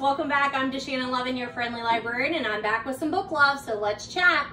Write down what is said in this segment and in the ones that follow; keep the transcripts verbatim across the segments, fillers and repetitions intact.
welcome back. I'm DeShannon Lovin, your friendly librarian, and I'm back with some book love, so let's chat.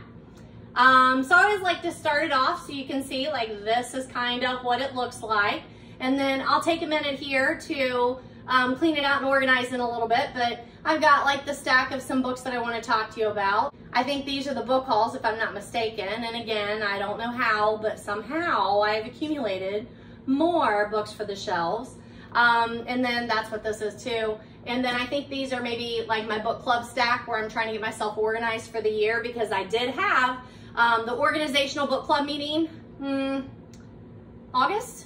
Um, so I always like to start it off so you can see, like, this is kind of what it looks like. And then I'll take a minute here to um, clean it out and organize it a little bit, but I've got like the stack of some books that I want to talk to you about. I think these are the book hauls, if I'm not mistaken. And again, I don't know how, but somehow I've accumulated more books for the shelves. Um, and then that's what this is too. And then I think these are maybe like my book club stack where I'm trying to get myself organized for the year, because I did have um, the organizational book club meeting, hmm, August?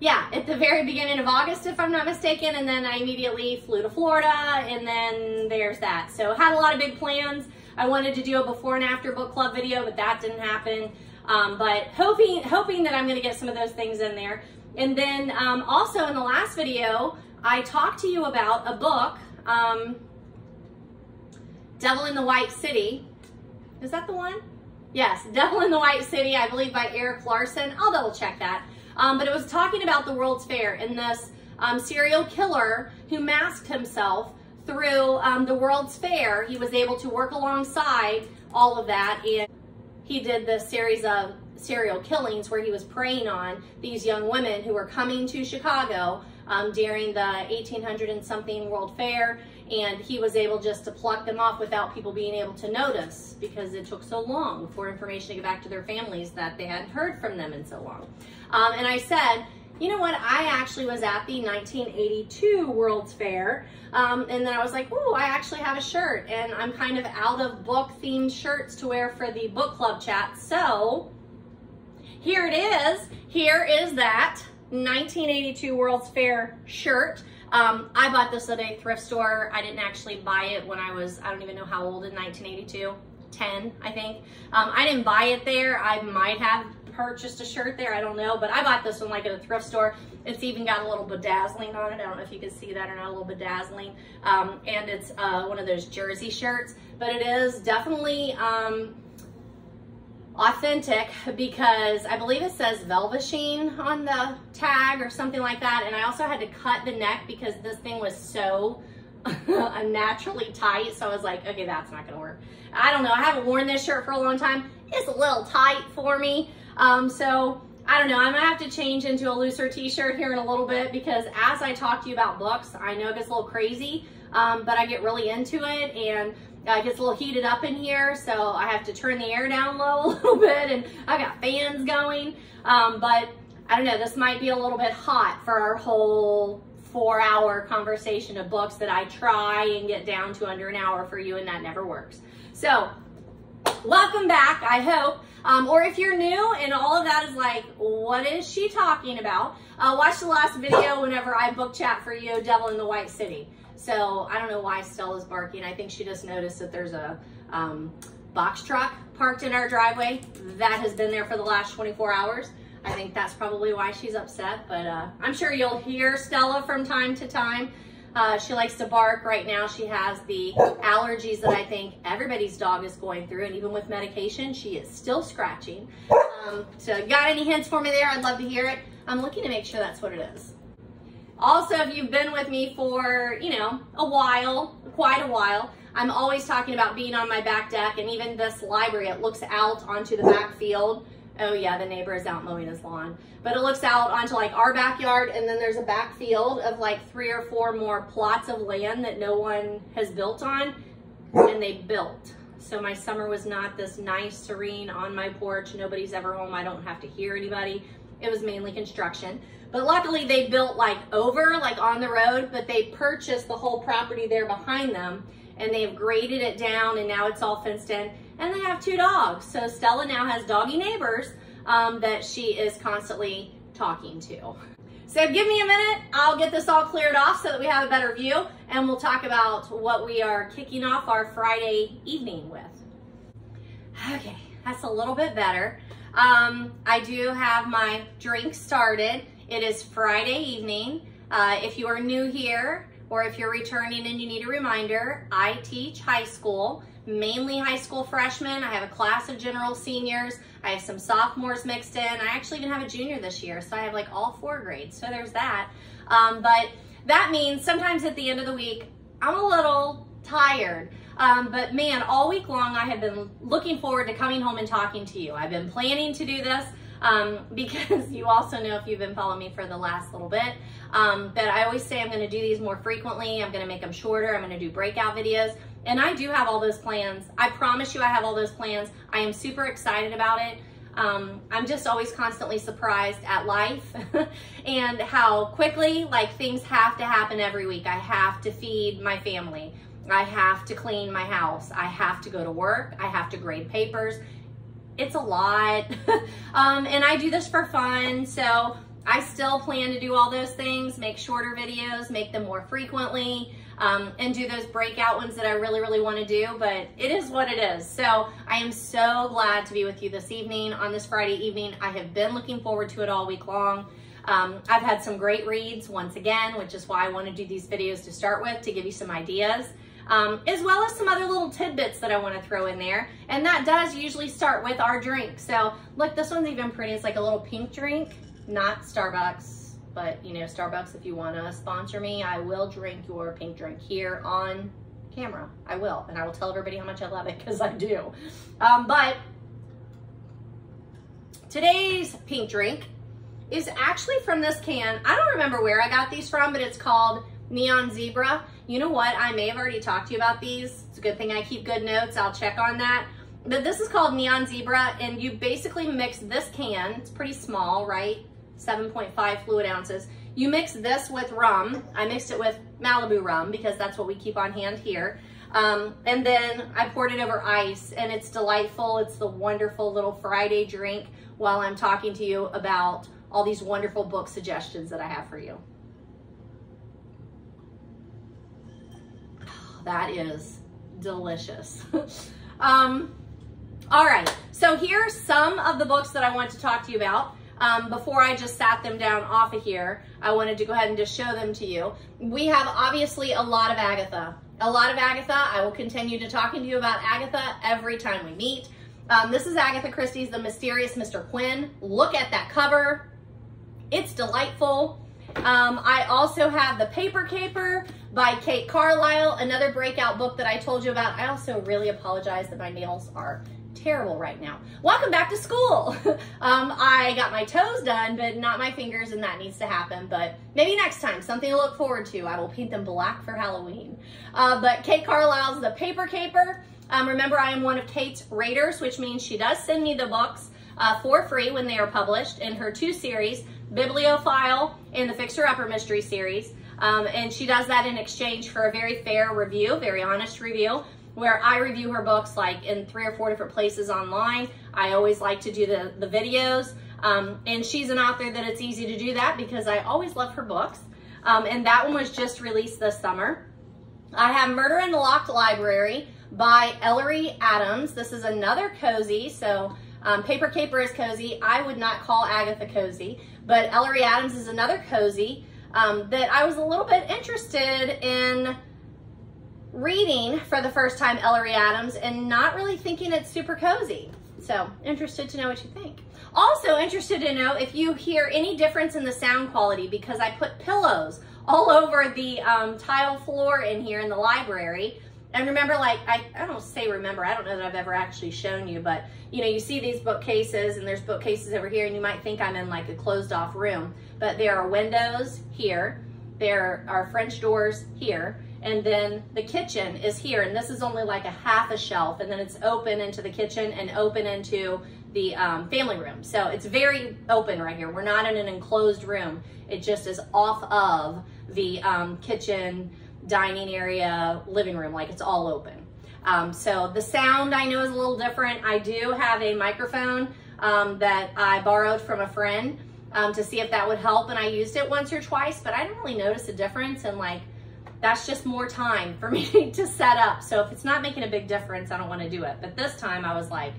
Yeah, at the very beginning of August, if I'm not mistaken, and then I immediately flew to Florida, and then there's that. So had a lot of big plans. I wanted to do a before and after book club video, but that didn't happen. Um, but hoping, hoping that I'm gonna get some of those things in there. And then um, also in the last video, I talked to you about a book, um, Devil in the White City. Is that the one? Yes, Devil in the White City, I believe by Eric Larson. I'll double check that. Um, but it was talking about the World's Fair and this um, serial killer who masked himself through um, the World's Fair. He was able to work alongside all of that, and he did this series of serial killings where he was preying on these young women who were coming to Chicago um, during the eighteen hundred and something World Fair, and he was able just to pluck them off without people being able to notice, because it took so long for information to get back to their families that they hadn't heard from them in so long. Um, and I said, you know what, I actually was at the nineteen eighty-two World's Fair, um, and then I was like, ooh, I actually have a shirt, and I'm kind of out of book themed shirts to wear for the book club chat, so here it is. Here is that nineteen eighty-two World's Fair shirt. Um, I bought this at a thrift store. I didn't actually buy it when I was, I don't even know how old in nineteen eighty-two, ten, I think. Um, I didn't buy it there. I might have purchased a shirt there, I don't know, but I bought this one like at a thrift store. It's even got a little bedazzling on it. I don't know if you can see that or not, a little bedazzling. Um, and it's uh, one of those jersey shirts, but it is definitely um, authentic, because I believe it says Velveteen on the tag or something like that. And I also had to cut the neck because this thing was so unnaturally tight. So I was like, okay, that's not gonna work. I don't know, I haven't worn this shirt for a long time. It's a little tight for me. Um, so I don't know, I'm gonna have to change into a looser t-shirt here in a little bit, because as I talk to you about books, I know it gets a little crazy, um, but I get really into it, and uh, it gets a little heated up in here. So I have to turn the air down low a little bit, and I got fans going. Um, but I don't know, this might be a little bit hot for our whole four hour conversation of books that I try and get down to under an hour for you, and that never works. So welcome back, I hope. Um, or if you're new and all of that is like, what is she talking about? Uh, watch the last video whenever I book chat for you, Devil in the White City. So I don't know why Stella's barking. I think she just noticed that there's a um, box truck parked in our driveway that has been there for the last twenty-four hours. I think that's probably why she's upset, but uh, I'm sure you'll hear Stella from time to time. Uh, she likes to bark. Right now she has the allergies that I think everybody's dog is going through, and even with medication, she is still scratching. Um, so got any hints for me there? I'd love to hear it. I'm looking to make sure that's what it is. Also, if you've been with me for, you know, a while, quite a while, I'm always talking about being on my back deck, and even this library, it looks out onto the back field. Oh yeah, the neighbor is out mowing his lawn. But it looks out onto like our backyard, and then there's a backfield of like three or four more plots of land that no one has built on, and they built. So my summer was not this nice, serene, on my porch, nobody's ever home, I don't have to hear anybody. It was mainly construction. But luckily they built like over, like on the road, but they purchased the whole property there behind them, and they've graded it down, and now it's all fenced in. And they have two dogs. So Stella now has doggy neighbors um, that she is constantly talking to. So give me a minute, I'll get this all cleared off so that we have a better view, and we'll talk about what we are kicking off our Friday evening with. Okay, that's a little bit better. Um, I do have my drink started. It is Friday evening. Uh, if you are new here, or if you're returning and you need a reminder, I teach high school. Mainly high school freshmen. I have a class of general seniors. I have some sophomores mixed in. I actually even have a junior this year, so I have like all four grades, so there's that. Um, but that means sometimes at the end of the week, I'm a little tired. Um, but man, all week long I have been looking forward to coming home and talking to you. I've been planning to do this um, because you also know, if you've been following me for the last little bit, um, that I always say I'm going to do these more frequently. I'm going to make them shorter. I'm going to do breakout videos. And I do have all those plans. I promise you I have all those plans. I am super excited about it. Um, I'm just always constantly surprised at life and how quickly, like, things have to happen every week. I have to feed my family. I have to clean my house. I have to go to work. I have to grade papers. It's a lot. um, and I do this for fun. So I still plan to do all those things, make shorter videos, make them more frequently. Um, and do those breakout ones that I really, really want to do, but it is what it is. So I am so glad to be with you this evening on this Friday evening. I have been looking forward to it all week long. Um, I've had some great reads once again, which is why I want to do these videos to start with, to give you some ideas, um, as well as some other little tidbits that I want to throw in there. And that does usually start with our drink. So look, this one's even pretty. It's like a little pink drink, not Starbucks. But you know, Starbucks, if you want to sponsor me, I will drink your pink drink here on camera. I will, and I will tell everybody how much I love it, because I do. Um, but today's pink drink is actually from this can. I don't remember where I got these from, but it's called Neon Zebra. You know what? I may have already talked to you about these. It's a good thing I keep good notes. I'll check on that. But this is called Neon Zebra, and you basically mix this can. It's pretty small, right? seven point five fluid ounces. You mix this with rum. I mixed it with Malibu rum because that's what we keep on hand here. Um, and then I poured it over ice, and it's delightful. It's the wonderful little Friday drink while I'm talking to you about all these wonderful book suggestions that I have for you. Oh, that is delicious. um, all right, so here are some of the books that I want to talk to you about. Um, before I just sat them down off of here, I wanted to go ahead and just show them to you. We have obviously a lot of Agatha. A lot of Agatha. I will continue to talking to you about Agatha every time we meet. Um, this is Agatha Christie's The Mysterious Mister Quinn. Look at that cover. It's delightful. Um, I also have The Paper Caper by Kate Carlisle, another breakout book that I told you about. I also really apologize that my nails are terrible right now. Welcome back to school. um, I got my toes done, but not my fingers, and that needs to happen. But maybe next time, something to look forward to. I will paint them black for Halloween. Uh, but Kate Carlisle's The Paper Caper. Um, remember, I am one of Kate's raters, which means she does send me the books uh, for free when they are published in her two series, Bibliophile and the Fixer Upper Mystery Series. Um, and she does that in exchange for a very fair review, very honest review, where I review her books like in three or four different places online. I always like to do the, the videos. Um, and she's an author that it's easy to do that because I always love her books. Um, and that one was just released this summer. I have Murder in the Locked Library by Ellery Adams. This is another cozy, so um, Paper Caper is cozy. I would not call Agatha cozy, but Ellery Adams is another cozy um, that I was a little bit interested in reading for the first time, Ellery Adams, and not really thinking it's super cozy. So interested to know what you think. Also interested to know if you hear any difference in the sound quality, because I put pillows all over the um, tile floor in here in the library. And remember, like, I, I don't say remember, I don't know that I've ever actually shown you, but you know, you see these bookcases, and there's bookcases over here, and you might think I'm in like a closed off room, but there are windows here, there are French doors here, and then the kitchen is here, and this is only like a half a shelf, and then it's open into the kitchen and open into the um, family room. So it's very open right here. We're not in an enclosed room. It just is off of the um, kitchen, dining area, living room, like it's all open. Um, so the sound I know is a little different. I do have a microphone um, that I borrowed from a friend um, to see if that would help, and I used it once or twice, but I didn't really notice a difference, and like, that's just more time for me to set up. So if it's not making a big difference, I don't want to do it. But this time I was like,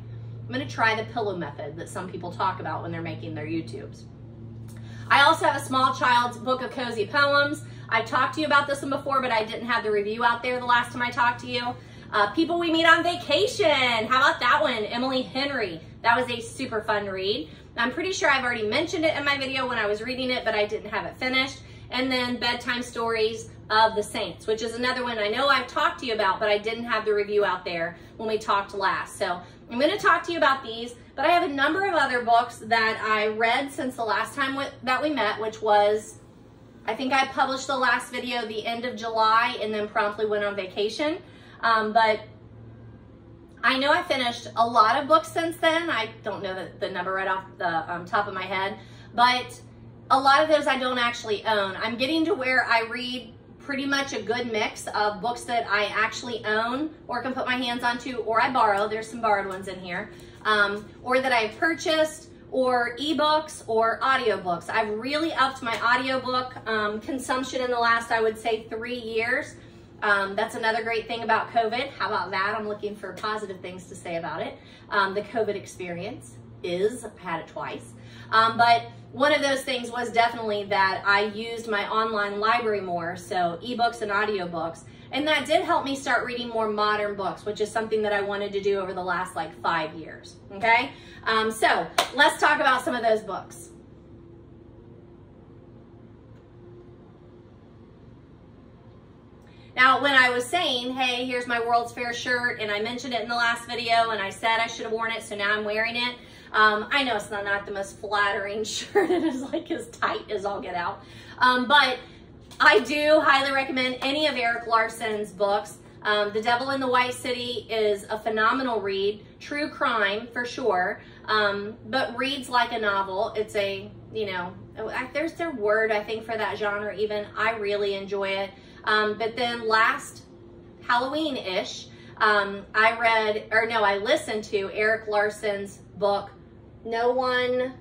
I'm going to try the pillow method that some people talk about when they're making their YouTubes. I also have a small child's book of cozy poems. I've talked to you about this one before, but I didn't have the review out there the last time I talked to you. Uh, People We Meet on Vacation. How about that one? Emily Henry. That was a super fun read. I'm pretty sure I've already mentioned it in my video when I was reading it, but I didn't have it finished. And then Bedtime Stories of the Saints, which is another one I know I've talked to you about, but I didn't have the review out there when we talked last. So I'm going to talk to you about these, but I have a number of other books that I read since the last time that we met, which was, I think I published the last video the end of July and then promptly went on vacation. Um, but I know I finished a lot of books since then. I don't know the, the number right off the um, top of my head, but a lot of those I don't actually own. I'm getting to where I read pretty much a good mix of books that I actually own or can put my hands onto, or I borrow. There's some borrowed ones in here, um, or that I've purchased, or ebooks or audiobooks. I've really upped my audiobook um, consumption in the last, I would say, three years. Um, that's another great thing about COVID. How about that? I'm looking for positive things to say about it. Um, the COVID experience is, I've had it twice. Um, but one of those things was definitely that I used my online library more, so ebooks and audiobooks. And that did help me start reading more modern books, which is something that I wanted to do over the last like five years, okay? Um, so let's talk about some of those books. Now, when I was saying, hey, here's my World's Fair shirt, and I mentioned it in the last video, and I said I should have worn it, so now I'm wearing it. Um, I know it's not, not the most flattering shirt. It is like as tight as I'll get out. Um, but I do highly recommend any of Eric Larson's books. Um, The Devil in the White City is a phenomenal read. True crime, for sure, um, but reads like a novel. It's a, you know, I, there's their word, I think, for that genre even. I really enjoy it. Um, but then last Halloween-ish, um, I read, or no, I listened to Eric Larson's book, No One,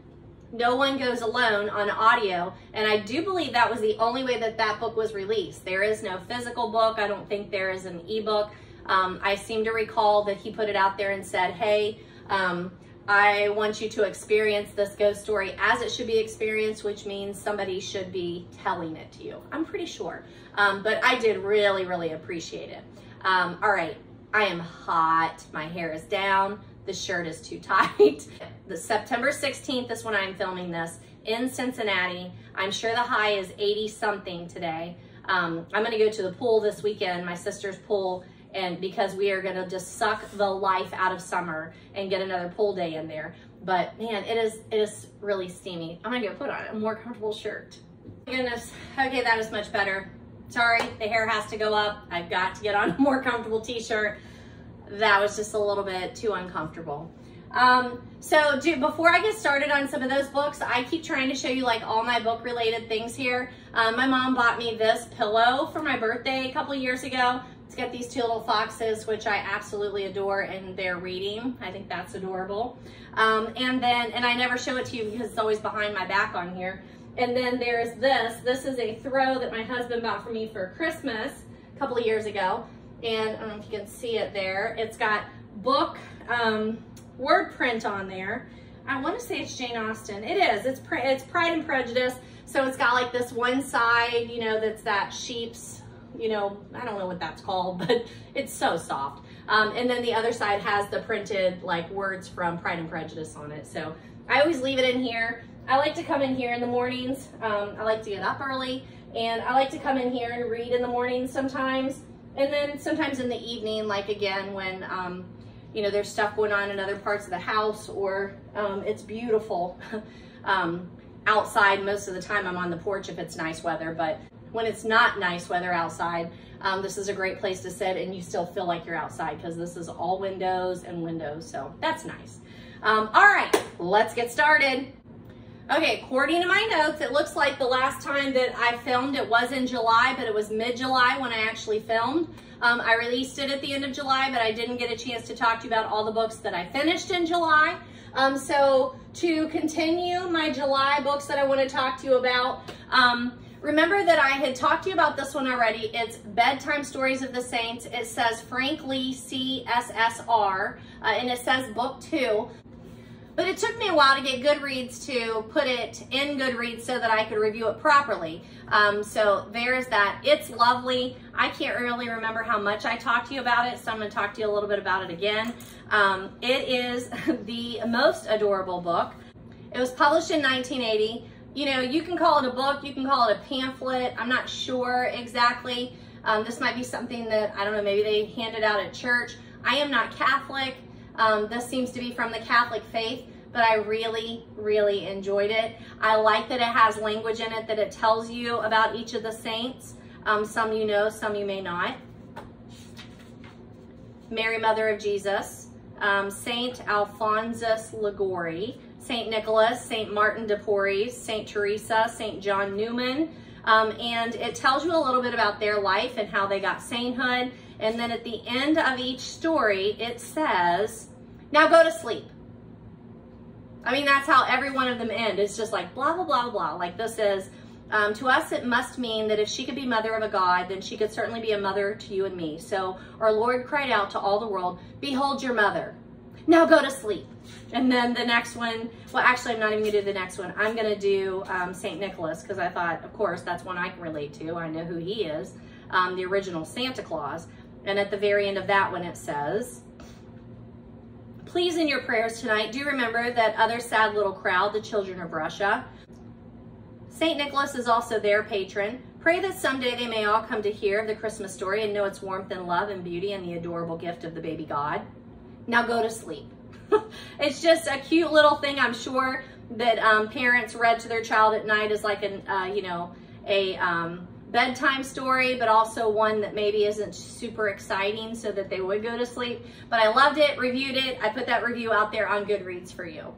No One Goes Alone, on audio. And I do believe that was the only way that that book was released. There is no physical book. I don't think there is an ebook. Um, I seem to recall that he put it out there and said, hey, um, I want you to experience this ghost story as it should be experienced, which means somebody should be telling it to you. I'm pretty sure. Um, but I did really, really appreciate it. Um, all right, I am hot. My hair is down. The shirt is too tight. The September sixteenth is when I'm filming this in Cincinnati. I'm sure the high is eighty something today. Um, I'm gonna go to the pool this weekend, my sister's pool, and because we are gonna just suck the life out of summer and get another pool day in there. But man, it is it is really steamy. I'm gonna go put on a more comfortable shirt. Goodness, okay, that is much better. Sorry, the hair has to go up. I've got to get on a more comfortable t-shirt. That was just a little bit too uncomfortable. Um, so do, before I get started on some of those books, I keep trying to show you like all my book related things here. Um, my mom bought me this pillow for my birthday a couple years ago. It's got these two little foxes, which I absolutely adore, and they're reading. I think that's adorable. Um, and then, and I never show it to you because it's always behind my back on here. And then there's this. This is a throw that my husband bought for me for Christmas a couple of years ago. And I don't know if you can see it there. It's got book, um, word print on there. I want to say it's Jane Austen. It is. It's, it's Pride and Prejudice. So it's got like this one side, you know, that's that sheep's, you know, I don't know what that's called, but it's so soft. Um, and then the other side has the printed like words from Pride and Prejudice on it. So I always leave it in here. I like to come in here in the mornings. Um, I like to get up early, and I like to come in here and read in the mornings sometimes. And then sometimes in the evening, like again, when, um, you know, there's stuff going on in other parts of the house, or um, it's beautiful um, outside. Most of the time I'm on the porch if it's nice weather, but when it's not nice weather outside, um, this is a great place to sit and you still feel like you're outside, because this is all windows and windows, so that's nice. Um, all right, let's get started. Okay, according to my notes, it looks like the last time that I filmed, it was in July, but it was mid-July when I actually filmed. Um, I released it at the end of July, but I didn't get a chance to talk to you about all the books that I finished in July. Um, so to continue my July books that I want to talk to you about, um, remember that I had talked to you about this one already. It's Bedtime Stories of the Saints. It says Frank Lee C S S R, uh, and it says book two. But it took me a while to get Goodreads to put it in Goodreads so that I could review it properly. Um, so there's that. It's lovely. I can't really remember how much I talked to you about it, so I'm going to talk to you a little bit about it again. Um, it is the most adorable book. It was published in nineteen eighty. you know, you can call it a book, you can call it a pamphlet. I'm not sure exactly. Um, this might be something that, I don't know, maybe they handed out at church. I am not Catholic. Um, this seems to be from the Catholic faith, but I really, really enjoyed it. I like that it has language in it that it tells you about each of the saints. Um, some you know, some you may not. Mary, Mother of Jesus, um, Saint Alphonsus Liguori, Saint Nicholas, Saint Martin de Porres, Saint Teresa, Saint John Newman, um, and it tells you a little bit about their life and how they got sainthood. And then at the end of each story, it says, now go to sleep. I mean, that's how every one of them end. It's just like blah, blah, blah, blah. Like this is, um, to us, it must mean that if she could be mother of a God, then she could certainly be a mother to you and me. So our Lord cried out to all the world, behold your mother. Now go to sleep. And then the next one, well, actually, I'm not even gonna do the next one. I'm gonna do um, Saint Nicholas, because I thought, of course, that's one I can relate to. I know who he is, um, the original Santa Claus. And at the very end of that one, it says, please in your prayers tonight, do remember that other sad little crowd, the children of Russia. Saint Nicholas is also their patron. Pray that someday they may all come to hear of the Christmas story and know its warmth and love and beauty and the adorable gift of the baby God. Now go to sleep. It's just a cute little thing, I'm sure, that um, parents read to their child at night as like an, uh, you know, a um, bedtime story, but also one that maybe isn't super exciting so that they would go to sleep. But I loved it, reviewed it. I put that review out there on Goodreads for you.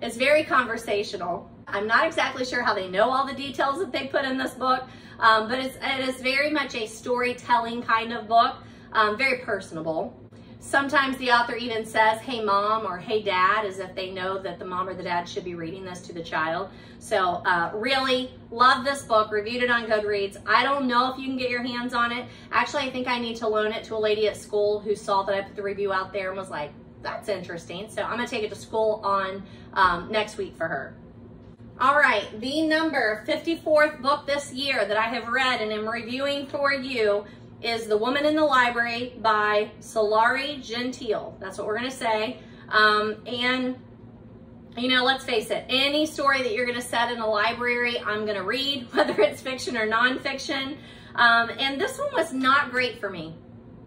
It's very conversational. I'm not exactly sure how they know all the details that they put in this book, um, but it's, it is very much a storytelling kind of book, um, very personable. Sometimes the author even says, hey mom or hey dad, as if they know that the mom or the dad should be reading this to the child. So uh, really love this book, reviewed it on Goodreads. I don't know if you can get your hands on it. Actually, I think I need to loan it to a lady at school who saw that I put the review out there and was like, that's interesting. So I'm gonna take it to school on um, next week for her. All right, the number fifty-fourth book this year that I have read and am reviewing for you is The Woman in the Library by Sulari Gentill. That's what we're gonna say. Um, and, you know, let's face it, any story that you're gonna set in a library, I'm gonna read, whether it's fiction or nonfiction. Um, and this one was not great for me.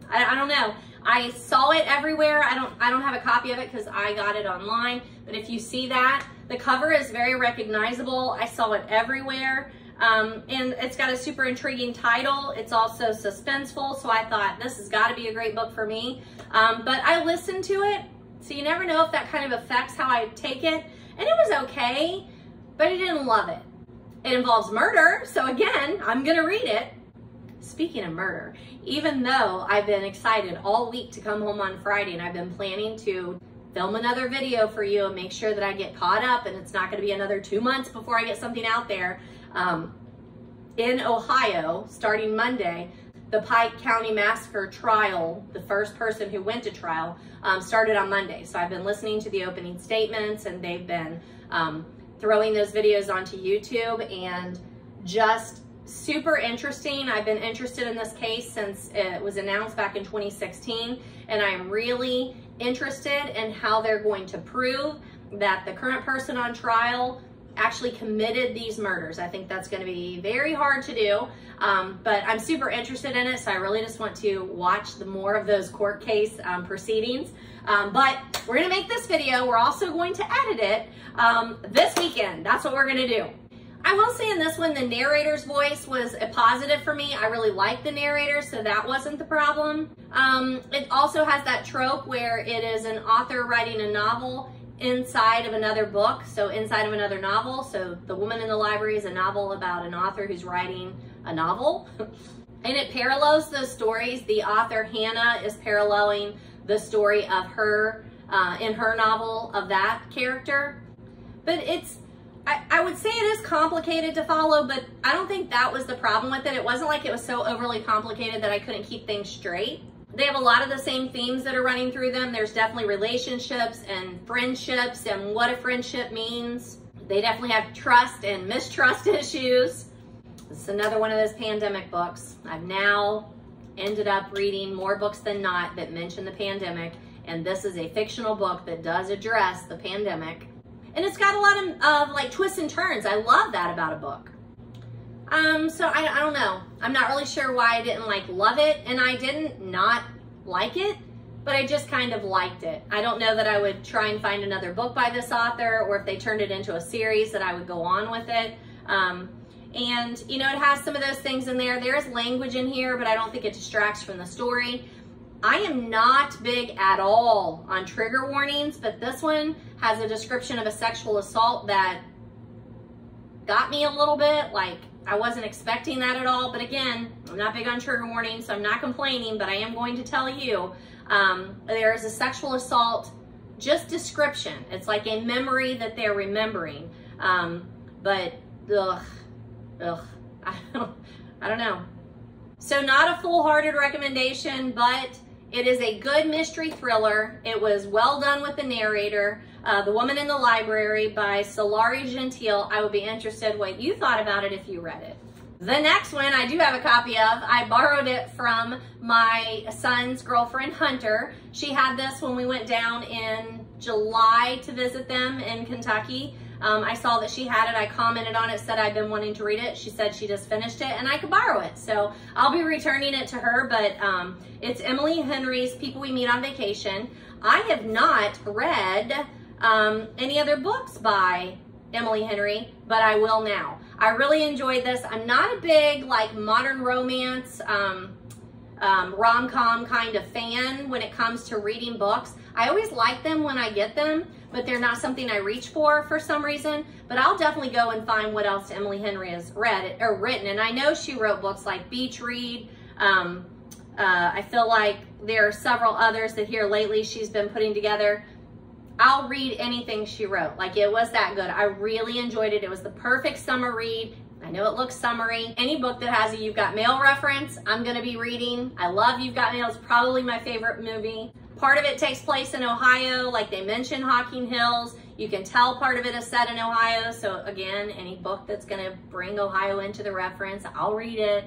I, I don't know. I saw it everywhere. I don't, I don't have a copy of it because I got it online. But if you see that, the cover is very recognizable. I saw it everywhere. Um, and it's got a super intriguing title. It's also suspenseful, so I thought this has got to be a great book for me. Um, but I listened to it, so you never know if that kind of affects how I take it. And it was okay, but I didn't love it. It involves murder, so again, I'm going to read it. Speaking of murder, even though I've been excited all week to come home on Friday and I've been planning to film another video for you and make sure that I get caught up and it's not going to be another two months before I get something out there. Um, in Ohio, starting Monday, the Pike County Massacre trial, the first person who went to trial, um, started on Monday. So I've been listening to the opening statements and they've been um, throwing those videos onto YouTube, and just super interesting. I've been interested in this case since it was announced back in twenty sixteen, and I'm really interested in how they're going to prove that the current person on trial actually committed these murders. I think that's going to be very hard to do, um, but I'm super interested in it, so I really just want to watch the more of those court case um, proceedings. Um, but we're going to make this video. We're also going to edit it um, this weekend. That's what we're going to do. I will say in this one, the narrator's voice was a positive for me. I really liked the narrator, so that wasn't the problem. Um, it also has that trope where it is an author writing a novel inside of another book, so inside of another novel. So The Woman in the Library is a novel about an author who's writing a novel. And it parallels those stories. The author Hannah is paralleling the story of her, uh, in her novel, of that character. But it's, I, I would say it is complicated to follow, but I don't think that was the problem with it. It wasn't like it was so overly complicated that I couldn't keep things straight. They have a lot of the same themes that are running through them. There's definitely relationships and friendships and what a friendship means. They definitely have trust and mistrust issues. It's another one of those pandemic books. I've now ended up reading more books than not that mention the pandemic, and this is a fictional book that does address the pandemic. And it's got a lot of, of like twists and turns. I love that about a book. Um, so I, I don't know. I'm not really sure why I didn't like love it, and I didn't not like it, but I just kind of liked it. I don't know that I would try and find another book by this author, or if they turned it into a series that I would go on with it. Um, and you know, it has some of those things in there. There is language in here, but I don't think it distracts from the story. I am not big at all on trigger warnings, but this one has a description of a sexual assault that got me a little bit. Like, I wasn't expecting that at all, but again, I'm not big on trigger warnings, so I'm not complaining, but I am going to tell you, um, there is a sexual assault, just description. It's like a memory that they're remembering, um, but ugh, ugh, I don't, I don't know. So not a full-hearted recommendation, but it is a good mystery thriller. It was well done with the narrator. Uh, The Woman in the Library by Sulari Gentill. I would be interested what you thought about it if you read it. The next one I do have a copy of. I borrowed it from my son's girlfriend, Hunter. She had this when we went down in July to visit them in Kentucky. Um, I saw that she had it. I commented on it, said I've been wanting to read it. She said she just finished it and I could borrow it. So I'll be returning it to her, but um, it's Emily Henry's People We Meet on Vacation. I have not read um, any other books by Emily Henry, but I will now. I really enjoyed this. I'm not a big like modern romance, um, um, rom-com kind of fan when it comes to reading books. I always like them when I get them, but they're not something I reach for for some reason. But I'll definitely go and find what else Emily Henry has read or written. And I know she wrote books like Beach Read. Um, uh, I feel like there are several others that here lately she's been putting together. I'll read anything she wrote. Like, it was that good. I really enjoyed it. It was the perfect summer read. I know it looks summery. Any book that has a You've Got Mail reference, I'm gonna be reading. I love You've Got Mail. It's probably my favorite movie. Part of it takes place in Ohio, like they mention Hocking Hills. You can tell part of it is set in Ohio. So again, any book that's gonna bring Ohio into the reference, I'll read it.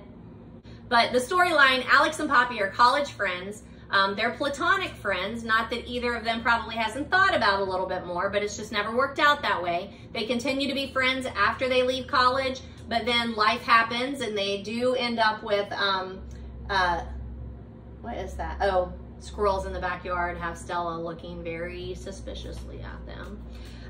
But the storyline, Alex and Poppy are college friends. Um, they're platonic friends, not that either of them probably hasn't thought about a little bit more, but it's just never worked out that way. They continue to be friends after they leave college, but then life happens and they do end up with, um, uh, what is that? Oh. Squirrels in the backyard have Stella looking very suspiciously at them.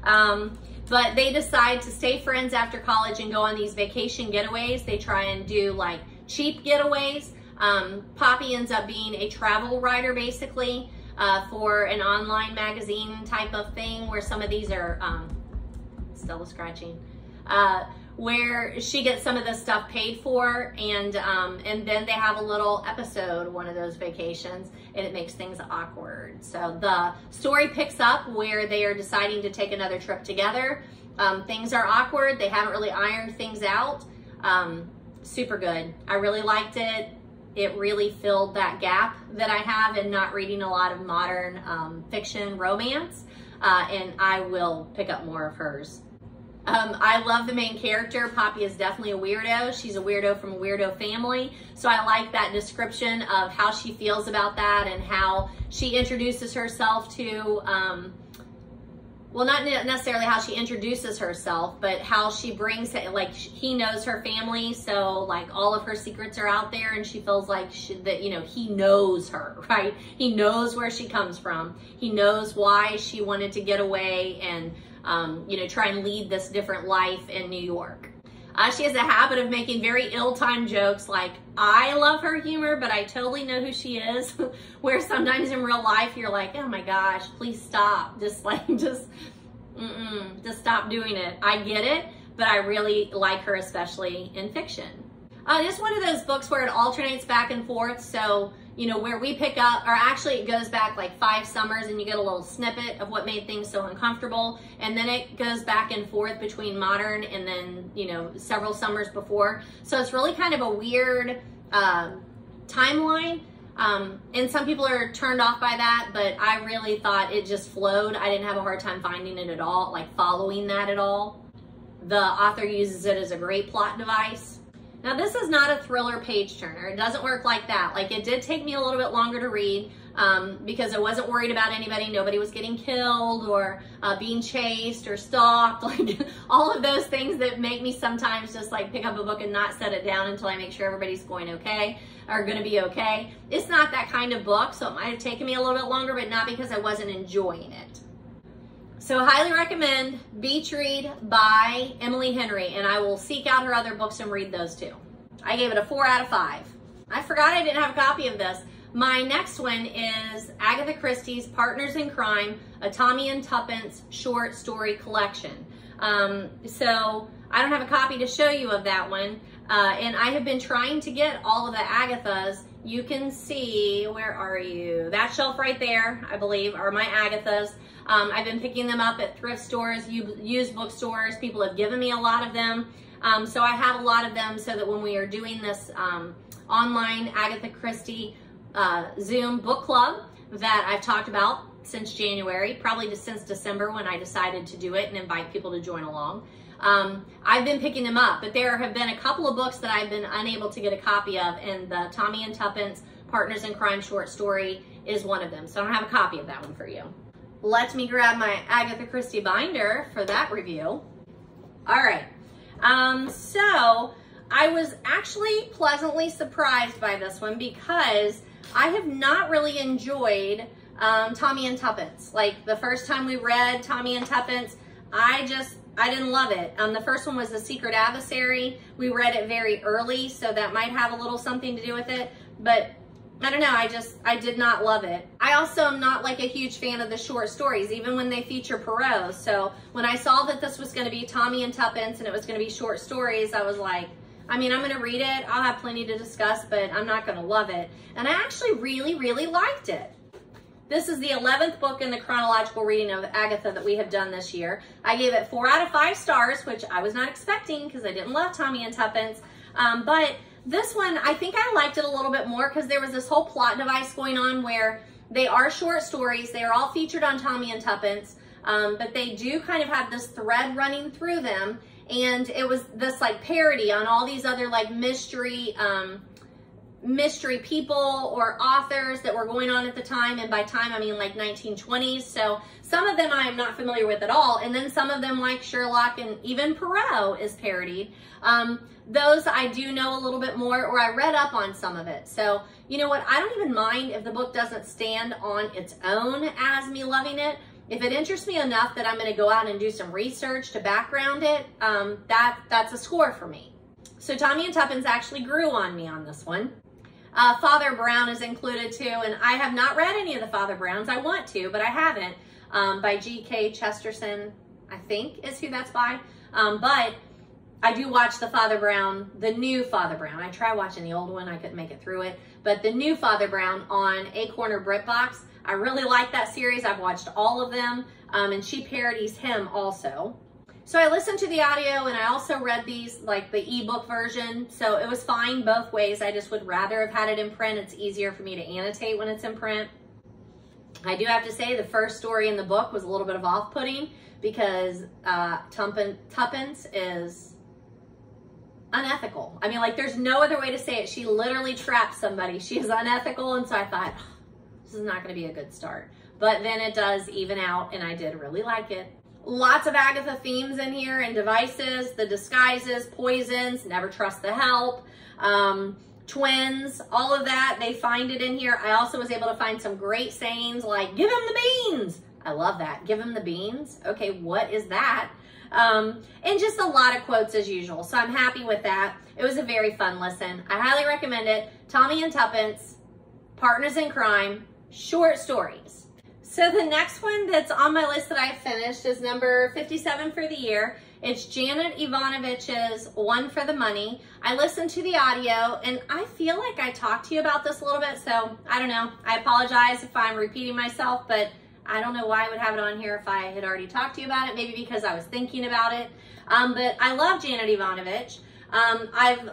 Um, but they decide to stay friends after college and go on these vacation getaways. They try and do like cheap getaways. Um, Poppy ends up being a travel writer basically uh, for an online magazine type of thing where some of these are, um, Stella scratching, uh, where she gets some of the stuff paid for, and um, and then they have a little episode, one of those vacations, and it makes things awkward. So the story picks up where they are deciding to take another trip together. Um, things are awkward. They haven't really ironed things out. Um, super good. I really liked it. It really filled that gap that I have in not reading a lot of modern um, fiction romance, uh, and I will pick up more of hers. Um, I love the main character. Poppy is definitely a weirdo. She's a weirdo from a weirdo family. So I like that description of how she feels about that and how she introduces herself to, um, well, not necessarily how she introduces herself, but how she brings it, like he knows her family. So like all of her secrets are out there and she feels like she, that, you know, he knows her, right? He knows where she comes from. He knows why she wanted to get away and Um, you know, try and lead this different life in New York. Uh, she has a habit of making very ill-timed jokes. Like, I love her humor, but I totally know who she is. Where sometimes in real life, you're like, oh my gosh, please stop. Just like, just, mm-mm, just stop doing it. I get it, but I really like her, especially in fiction. Uh, it's one of those books where it alternates back and forth. So, you know, where we pick up, or actually it goes back like five summers and you get a little snippet of what made things so uncomfortable. And then it goes back and forth between modern and then, you know, several summers before. So it's really kind of a weird uh, timeline. Um, and some people are turned off by that, but I really thought it just flowed. I didn't have a hard time finding it at all, like following that at all. The author uses it as a great plot device. Now, this is not a thriller page turner. It doesn't work like that. Like, it did take me a little bit longer to read. um, because I wasn't worried about anybody. Nobody was getting killed or uh, being chased or stalked, like all of those things that make me sometimes just like pick up a book and not set it down until I make sure everybody's going okay, or gonna be okay. It's not that kind of book, so it might have taken me a little bit longer, but not because I wasn't enjoying it. So highly recommend Beach Read by Emily Henry, and I will seek out her other books and read those too. I gave it a four out of five. I forgot I didn't have a copy of this. My next one is Agatha Christie's Partners in Crime, a Tommy and Tuppence short story collection. Um, so I don't have a copy to show you of that one, uh, and I have been trying to get all of the Agathas. You can see, where are you? That shelf right there, I believe, are my Agathas. Um, I've been picking them up at thrift stores, used bookstores. People have given me a lot of them. Um, so I have a lot of them so that when we are doing this um, online Agatha Christie uh, Zoom book club that I've talked about since January, probably just since December when I decided to do it and invite people to join along. Um, I've been picking them up, but there have been a couple of books that I've been unable to get a copy of, and the Tommy and Tuppence Partners in Crime short story is one of them. So I don't have a copy of that one for you. Let me grab my Agatha Christie binder for that review. All right. Um, so I was actually pleasantly surprised by this one because I have not really enjoyed um, Tommy and Tuppence. Like the first time we read Tommy and Tuppence, I just, I didn't love it. Um, the first one was The Secret Adversary. We read it very early, so that might have a little something to do with it. But I don't know, I just, I did not love it. I also am not like a huge fan of the short stories, even when they feature Poirot. So when I saw that this was gonna be Tommy and Tuppence and it was gonna be short stories, I was like, I mean, I'm gonna read it. I'll have plenty to discuss, but I'm not gonna love it. And I actually really, really liked it. This is the eleventh book in the chronological reading of Agatha that we have done this year. I gave it four out of five stars, which I was not expecting because I didn't love Tommy and Tuppence. Um, but this one, I think I liked it a little bit more because there was this whole plot device going on where they are short stories. They are all featured on Tommy and Tuppence, um, but they do kind of have this thread running through them. And it was this like parody on all these other like mystery um mystery people or authors that were going on at the time, and by time I mean like nineteen twenties. So some of them I am not familiar with at all, and then some of them like Sherlock and even Poirot is parodied. Um, those I do know a little bit more, or I read up on some of it. So you know what, I don't even mind if the book doesn't stand on its own as me loving it. If it interests me enough that I'm going to go out and do some research to background it, um, that that's a score for me. So Tommy and Tuppence actually grew on me on this one. Uh, Father Brown is included too, and I have not read any of the Father Browns. I want to, but I haven't. Um, by G K Chesterton, I think is who that's by. Um, but I do watch the Father Brown, the new Father Brown. I tried watching the old one, I couldn't make it through it. But the new Father Brown on Acorn or Britbox, I really like that series. I've watched all of them, um, and she parodies him also. So I listened to the audio, and I also read these, like the ebook version. So it was fine both ways. I just would rather have had it in print. It's easier for me to annotate when it's in print. I do have to say the first story in the book was a little bit of off-putting because uh, Tuppence is unethical. I mean, like there's no other way to say it. She literally trapped somebody. She is unethical, and so I thought, oh, this is not going to be a good start. But then it does even out, and I did really like it. Lots of Agatha themes in here, and devices, the disguises, poisons, never trust the help, um, twins, all of that. They find it in here. I also was able to find some great sayings like, give him the beans. I love that. Give him the beans. Okay, what is that? Um, and just a lot of quotes as usual. So I'm happy with that. It was a very fun listen. I highly recommend it. Tommy and Tuppence, Partners in Crime, short stories. So the next one that's on my list that I finished is number fifty-seven for the year. It's Janet Ivanovich's One for the Money. I listened to the audio, and I feel like I talked to you about this a little bit, so I don't know. I apologize if I'm repeating myself, but I don't know why I would have it on here if I had already talked to you about it, maybe because I was thinking about it. Um, but I love Janet Ivanovich. Um, I've,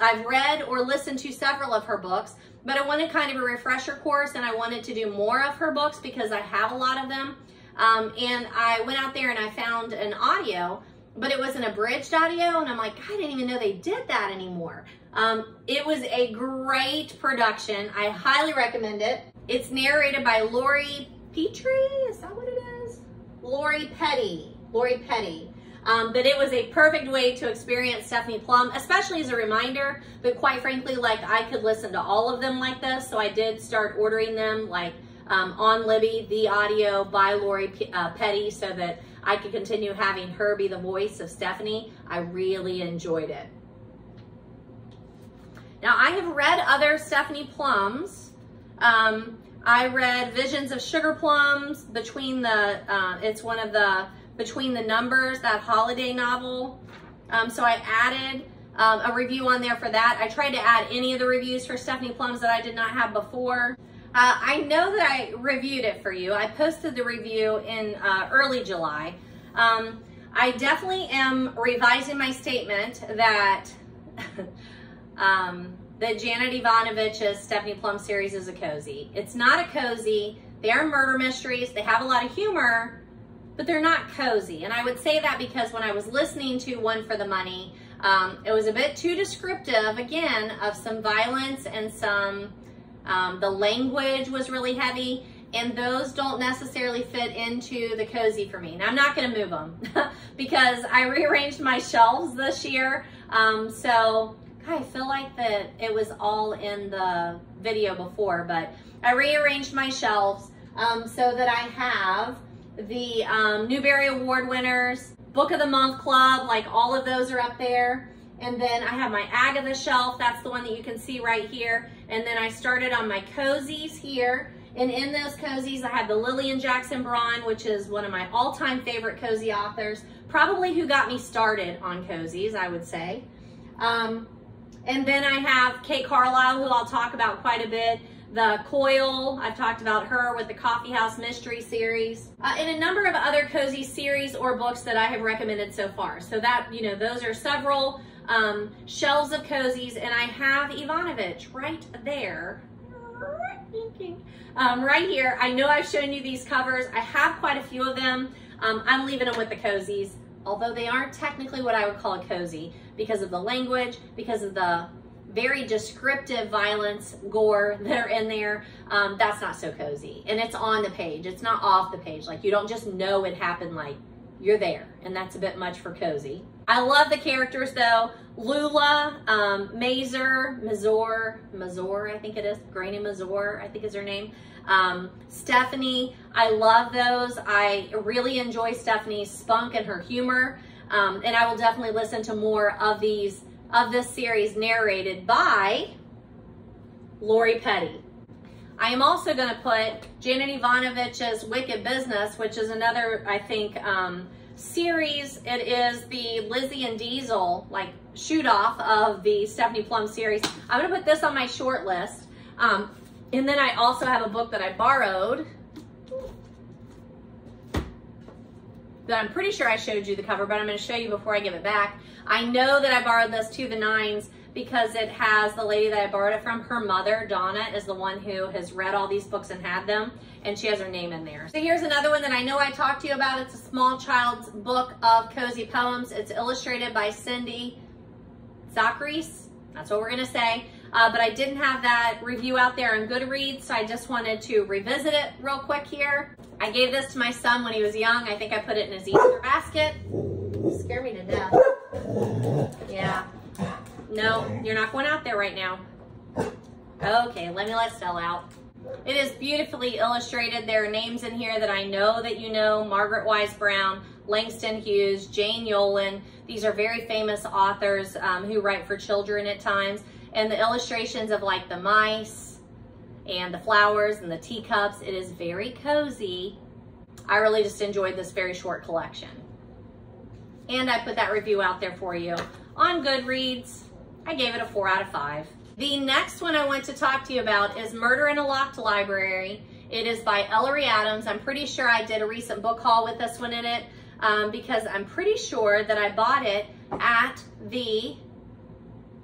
I've read or listened to several of her books, but I wanted kind of a refresher course, and I wanted to do more of her books because I have a lot of them. Um, and I went out there and I found an audio, but it was an abridged audio, and I'm like, I didn't even know they did that anymore. Um, it was a great production. I highly recommend it. It's narrated by Lori Petrie, is that what it is? Lori Petty, Lori Petty. Um, but it was a perfect way to experience Stephanie Plum, especially as a reminder, but quite frankly, like I could listen to all of them like this, so I did start ordering them like um, on Libby, the audio by Lori P uh, Petty, so that I could continue having her be the voice of Stephanie. I really enjoyed it. Now, I have read other Stephanie Plums. Um, I read Visions of Sugar Plums, between the, uh, it's one of the, Between the Numbers, that holiday novel. Um, so I added um, a review on there for that. I tried to add any of the reviews for Stephanie Plums that I did not have before. Uh, I know that I reviewed it for you. I posted the review in uh, early July. Um, I definitely am revising my statement that um, the Janet Ivanovich's Stephanie Plum series is a cozy. It's not a cozy. They are murder mysteries. They have a lot of humor, but they're not cozy. And I would say that because when I was listening to One for the Money, um, it was a bit too descriptive, again, of some violence and some, um, the language was really heavy, and those don't necessarily fit into the cozy for me. Now, I'm not gonna move them because I rearranged my shelves this year. Um, so God, I feel like that it was all in the video before, but I rearranged my shelves um, so that I have the um, Newbery Award winners, Book of the Month Club, like all of those are up there. And then I have my Agatha shelf, that's the one that you can see right here. And then I started on my cozies here. And in those cozies, I had the Lillian Jackson Braun, which is one of my all-time favorite cozy authors, probably who got me started on cozies, I would say. Um, and then I have Kate Carlisle, who I'll talk about quite a bit. The Coil, I've talked about her with the Coffee House Mystery series, uh, and a number of other cozy series or books that I have recommended so far. So that, you know, those are several um, shelves of cozies, and I have Ivanovich right there, um, right here. I know I've shown you these covers. I have quite a few of them. Um, I'm leaving them with the cozies, although they aren't technically what I would call a cozy because of the language, because of the very descriptive violence, gore that are in there. Um, that's not so cozy. And it's on the page. It's not off the page. Like, you don't just know it happened, like, you're there. And that's a bit much for cozy. I love the characters, though. Lula, um, Mazur, Mazur, Mazur, I think it is. Granny Mazur, I think is her name. Um, Stephanie, I love those. I really enjoy Stephanie's spunk and her humor. Um, and I will definitely listen to more of these of this series narrated by Lori Petty. I am also going to put Janet Ivanovich's Wicked Business, which is another, I think, um, series. It is the Lizzie and Diesel, like, shoot off of the Stephanie Plum series. I'm going to put this on my short list. Um, and then I also have a book that I borrowed that I'm pretty sure I showed you the cover, but I'm going to show you before I give it back. I know that I borrowed this To the Nines because it has the lady that I borrowed it from. Her mother, Donna, is the one who has read all these books and had them, and she has her name in there. So here's another one that I know I talked to you about. It's a small child's book of cozy poems. It's illustrated by Cindy Zacharys. That's what we're going to say. Uh, but I didn't have that review out there on Goodreads, so I just wanted to revisit it real quick here. I gave this to my son when he was young. I think I put it in his Easter basket. You scared me to death. Yeah. No, you're not going out there right now. Okay, let me let Stella out. It is beautifully illustrated. There are names in here that I know that you know. Margaret Wise Brown, Langston Hughes, Jane Yolen. These are very famous authors um, who write for children at times. And the illustrations of, like, the mice and the flowers and the teacups. It is very cozy. I really just enjoyed this very short collection. And I put that review out there for you on Goodreads. I gave it a four out of five. The next one I want to talk to you about is Murder in a Locked Library. It is by Ellery Adams. I'm pretty sure I did a recent book haul with this one in it um, because I'm pretty sure that I bought it at the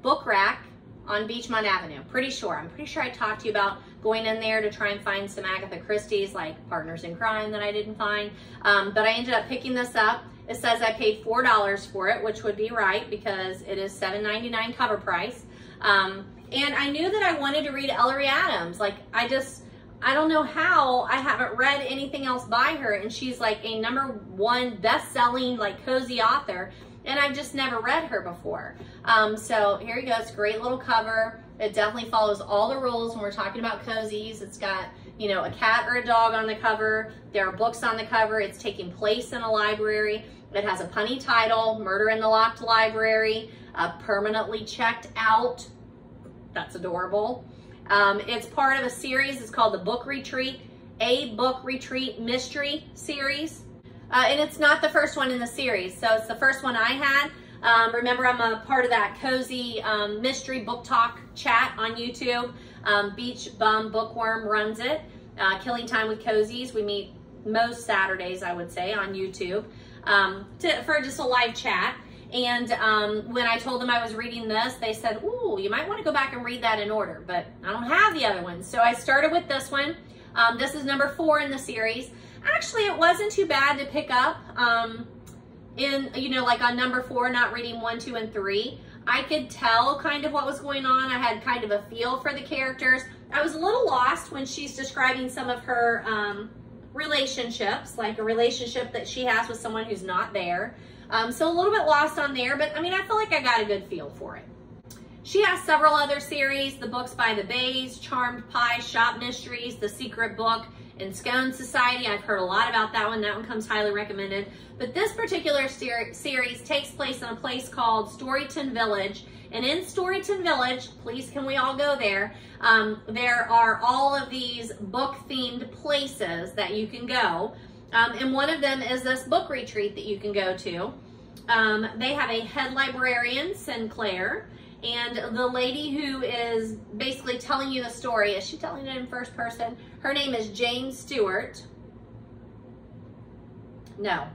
book rack on Beachmont Avenue. Pretty sure. I'm pretty sure I talked to you about going in there to try and find some Agatha Christie's, like Partners in Crime, that I didn't find. Um, but I ended up picking this up. It says I paid four dollars for it, which would be right because it is seven ninety-nine cover price. Um, and I knew that I wanted to read Ellery Adams. Like, I just, I don't know how I haven't read anything else by her, and she's like a number one best-selling like cozy author, and I've just never read her before. Um, so here you go, it's a great little cover. It definitely follows all the rules when we're talking about cozies. It's got, you know, a cat or a dog on the cover. There are books on the cover. It's taking place in a library. It has a punny title, Murder in the Locked Library, uh, permanently checked out. That's adorable. Um, it's part of a series. It's called the Book Retreat, a Book Retreat Mystery Series. Uh, and it's not the first one in the series. So it's the first one I had. Um, remember, I'm a part of that cozy um, mystery book talk chat on YouTube. Um, Beach Bum Bookworm runs it. Uh, Killing Time with Cozies. We meet most Saturdays, I would say, on YouTube um, to, for just a live chat. And um, when I told them I was reading this, they said, ooh, you might want to go back and read that in order, but I don't have the other one. So I started with this one. Um, this is number four in the series. Actually, it wasn't too bad to pick up um, in, you know, like on number four, not reading one, two, and three. I could tell kind of what was going on. I had kind of a feel for the characters. I was a little lost when she's describing some of her um, relationships, like a relationship that she has with someone who's not there. Um, so a little bit lost on there, but I mean, I feel like I got a good feel for it. She has several other series, The Books by the Bays, Charmed Pie, Shop Mysteries, The Secret Book, and Scone Society. I've heard a lot about that one. That one comes highly recommended. But this particular ser series takes place in a place called Storyton Village. And in Storyton Village, please can we all go there, um, there are all of these book-themed places that you can go. Um, and one of them is this book retreat that you can go to. Um, they have a head librarian, Sinclair, and the lady who is basically telling you the story, is she telling it in first person? Her name is Jane Stewart. No,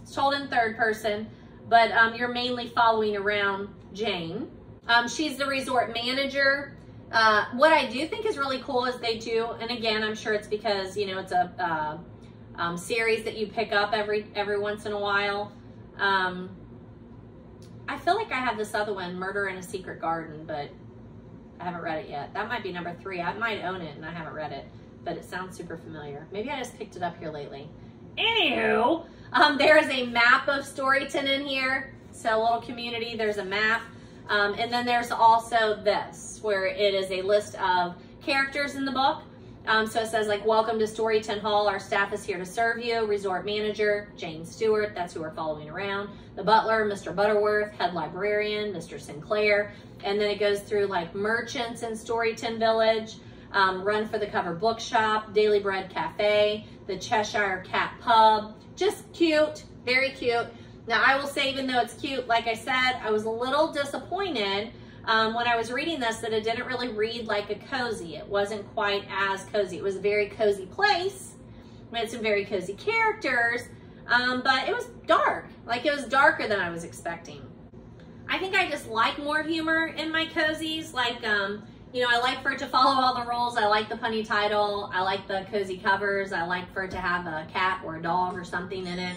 it's told in third person, but um, you're mainly following around Jane. Um, she's the resort manager. Uh, what I do think is really cool is they do, and again, I'm sure it's because, you know, it's a... Uh, Um, series that you pick up every every once in a while. Um, I feel like I have this other one, Murder in a Secret Garden, but I haven't read it yet. That might be number three. I might own it and I haven't read it, but it sounds super familiar. Maybe I just picked it up here lately. Anywho, um, there is a map of Storyton in here. So a little community, there's a map. Um, and then there's also this, where it is a list of characters in the book. Um, so it says, like, welcome to Storyton Hall. Our staff is here to serve you. Resort manager, Jane Stewart. That's who we're following around. The butler, Mister Butterworth. Head librarian, Mister Sinclair. And then it goes through, like, merchants in Storyton Village. Um, Run for the Cover Bookshop. Daily Bread Cafe. The Cheshire Cat Pub. Just cute. Very cute. Now, I will say, even though it's cute, like I said, I was a little disappointed Um, when I was reading this, that it didn't really read like a cozy. It wasn't quite as cozy. It was a very cozy place. We had some very cozy characters, um, but it was dark. Like, it was darker than I was expecting. I think I just like more humor in my cozies. Like, um, you know, I like for it to follow all the rules. I like the punny title. I like the cozy covers. I like for it to have a cat or a dog or something in it.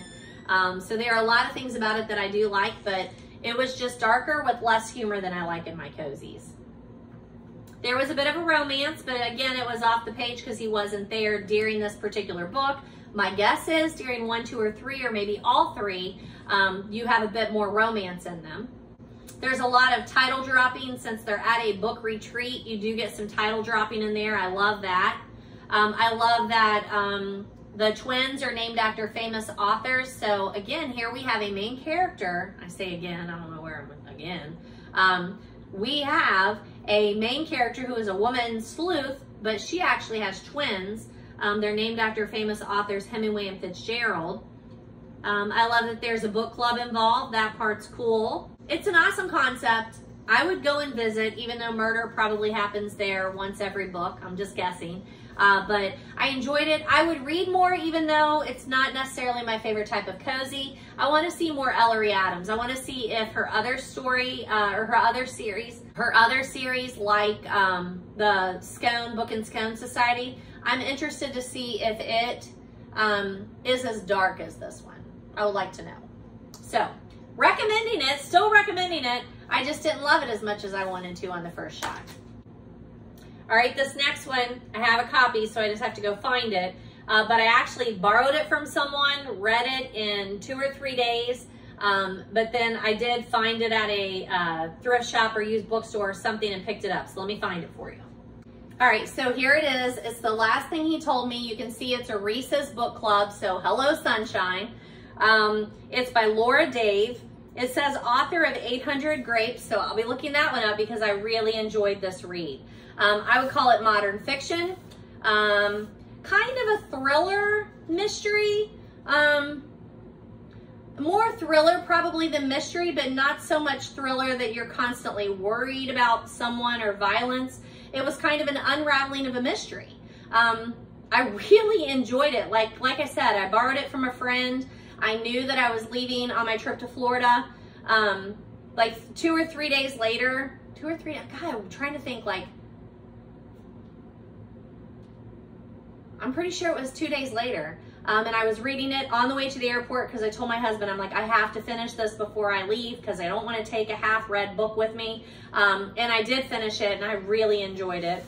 Um, so there are a lot of things about it that I do like, but it was just darker with less humor than I like in my cozies. There was a bit of a romance, but again, it was off the page because he wasn't there during this particular book. My guess is during one, two, or three, or maybe all three, um, you have a bit more romance in them. There's a lot of title dropping. Since they're at a book retreat, you do get some title dropping in there. I love that. Um, I love that um, the twins are named after famous authors. So again, here we have a main character. I say again, I don't know where I'm again. Um, we have a main character who is a woman sleuth, but she actually has twins. Um, they're named after famous authors, Hemingway and Fitzgerald. Um, I love that there's a book club involved. That part's cool. It's an awesome concept. I would go and visit, even though murder probably happens there once every book. I'm just guessing. Uh, but I enjoyed it. I would read more, even though it's not necessarily my favorite type of cozy. I want to see more Ellery Adams. I want to see if her other story uh, or her other series, her other series like um, the Scone Book and Scone Society. I'm interested to see if it um, is as dark as this one. I would like to know. So recommending it, still recommending it. I just didn't love it as much as I wanted to on the first shot. All right, this next one, I have a copy, so I just have to go find it. Uh, but I actually borrowed it from someone, read it in two or three days. Um, but then I did find it at a uh, thrift shop or used bookstore or something and picked it up. So let me find it for you. All right, so here it is. It's the last thing he told me. You can see it's a Reese's Book Club, so Hello Sunshine. Um, it's by Laura Dave. It says author of eight hundred grapes, so I'll be looking that one up because I really enjoyed this read. Um, I would call it modern fiction. Um, kind of a thriller mystery, um, more thriller probably than mystery, but not so much thriller that you're constantly worried about someone or violence. It was kind of an unraveling of a mystery. Um, I really enjoyed it. Like, like I said, I borrowed it from a friend. I knew that I was leaving on my trip to Florida. Um, like two or three days later, two or three, God, I'm trying to think like, I'm pretty sure it was two days later. Um, and I was reading it on the way to the airport because I told my husband, I'm like, I have to finish this before I leave because I don't want to take a half read book with me. Um, and I did finish it and I really enjoyed it.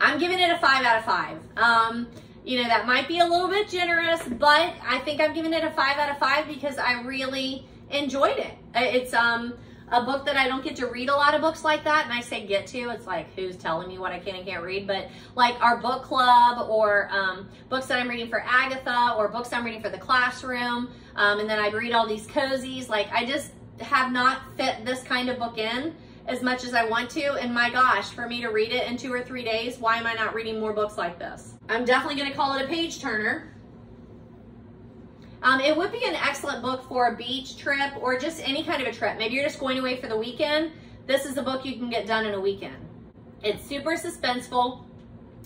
I'm giving it a five out of five. Um, you know, that might be a little bit generous, but I think I'm giving it a five out of five because I really enjoyed it. It's, um, a book that I don't get to read a lot of books like that. And I say get to, it's like, who's telling me what I can and can't read? But like our book club or um, books that I'm reading for Agatha or books I'm reading for the classroom. Um, and then I read all these cozies. Like I just have not fit this kind of book in as much as I want to. And my gosh, for me to read it in two or three days, why am I not reading more books like this? I'm definitely gonna call it a page turner. Um, it would be an excellent book for a beach trip or just any kind of a trip. Maybe you're just going away for the weekend. This is a book you can get done in a weekend. It's super suspenseful.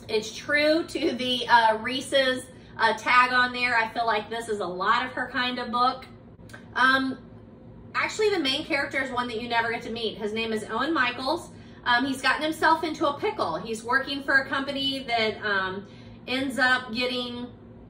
It's true to the uh, Reese's uh, tag on there. I feel like this is a lot of her kind of book. Um, actually, the main character is one that you never get to meet. His name is Owen Michaels. Um, he's gotten himself into a pickle. He's working for a company that um, ends up getting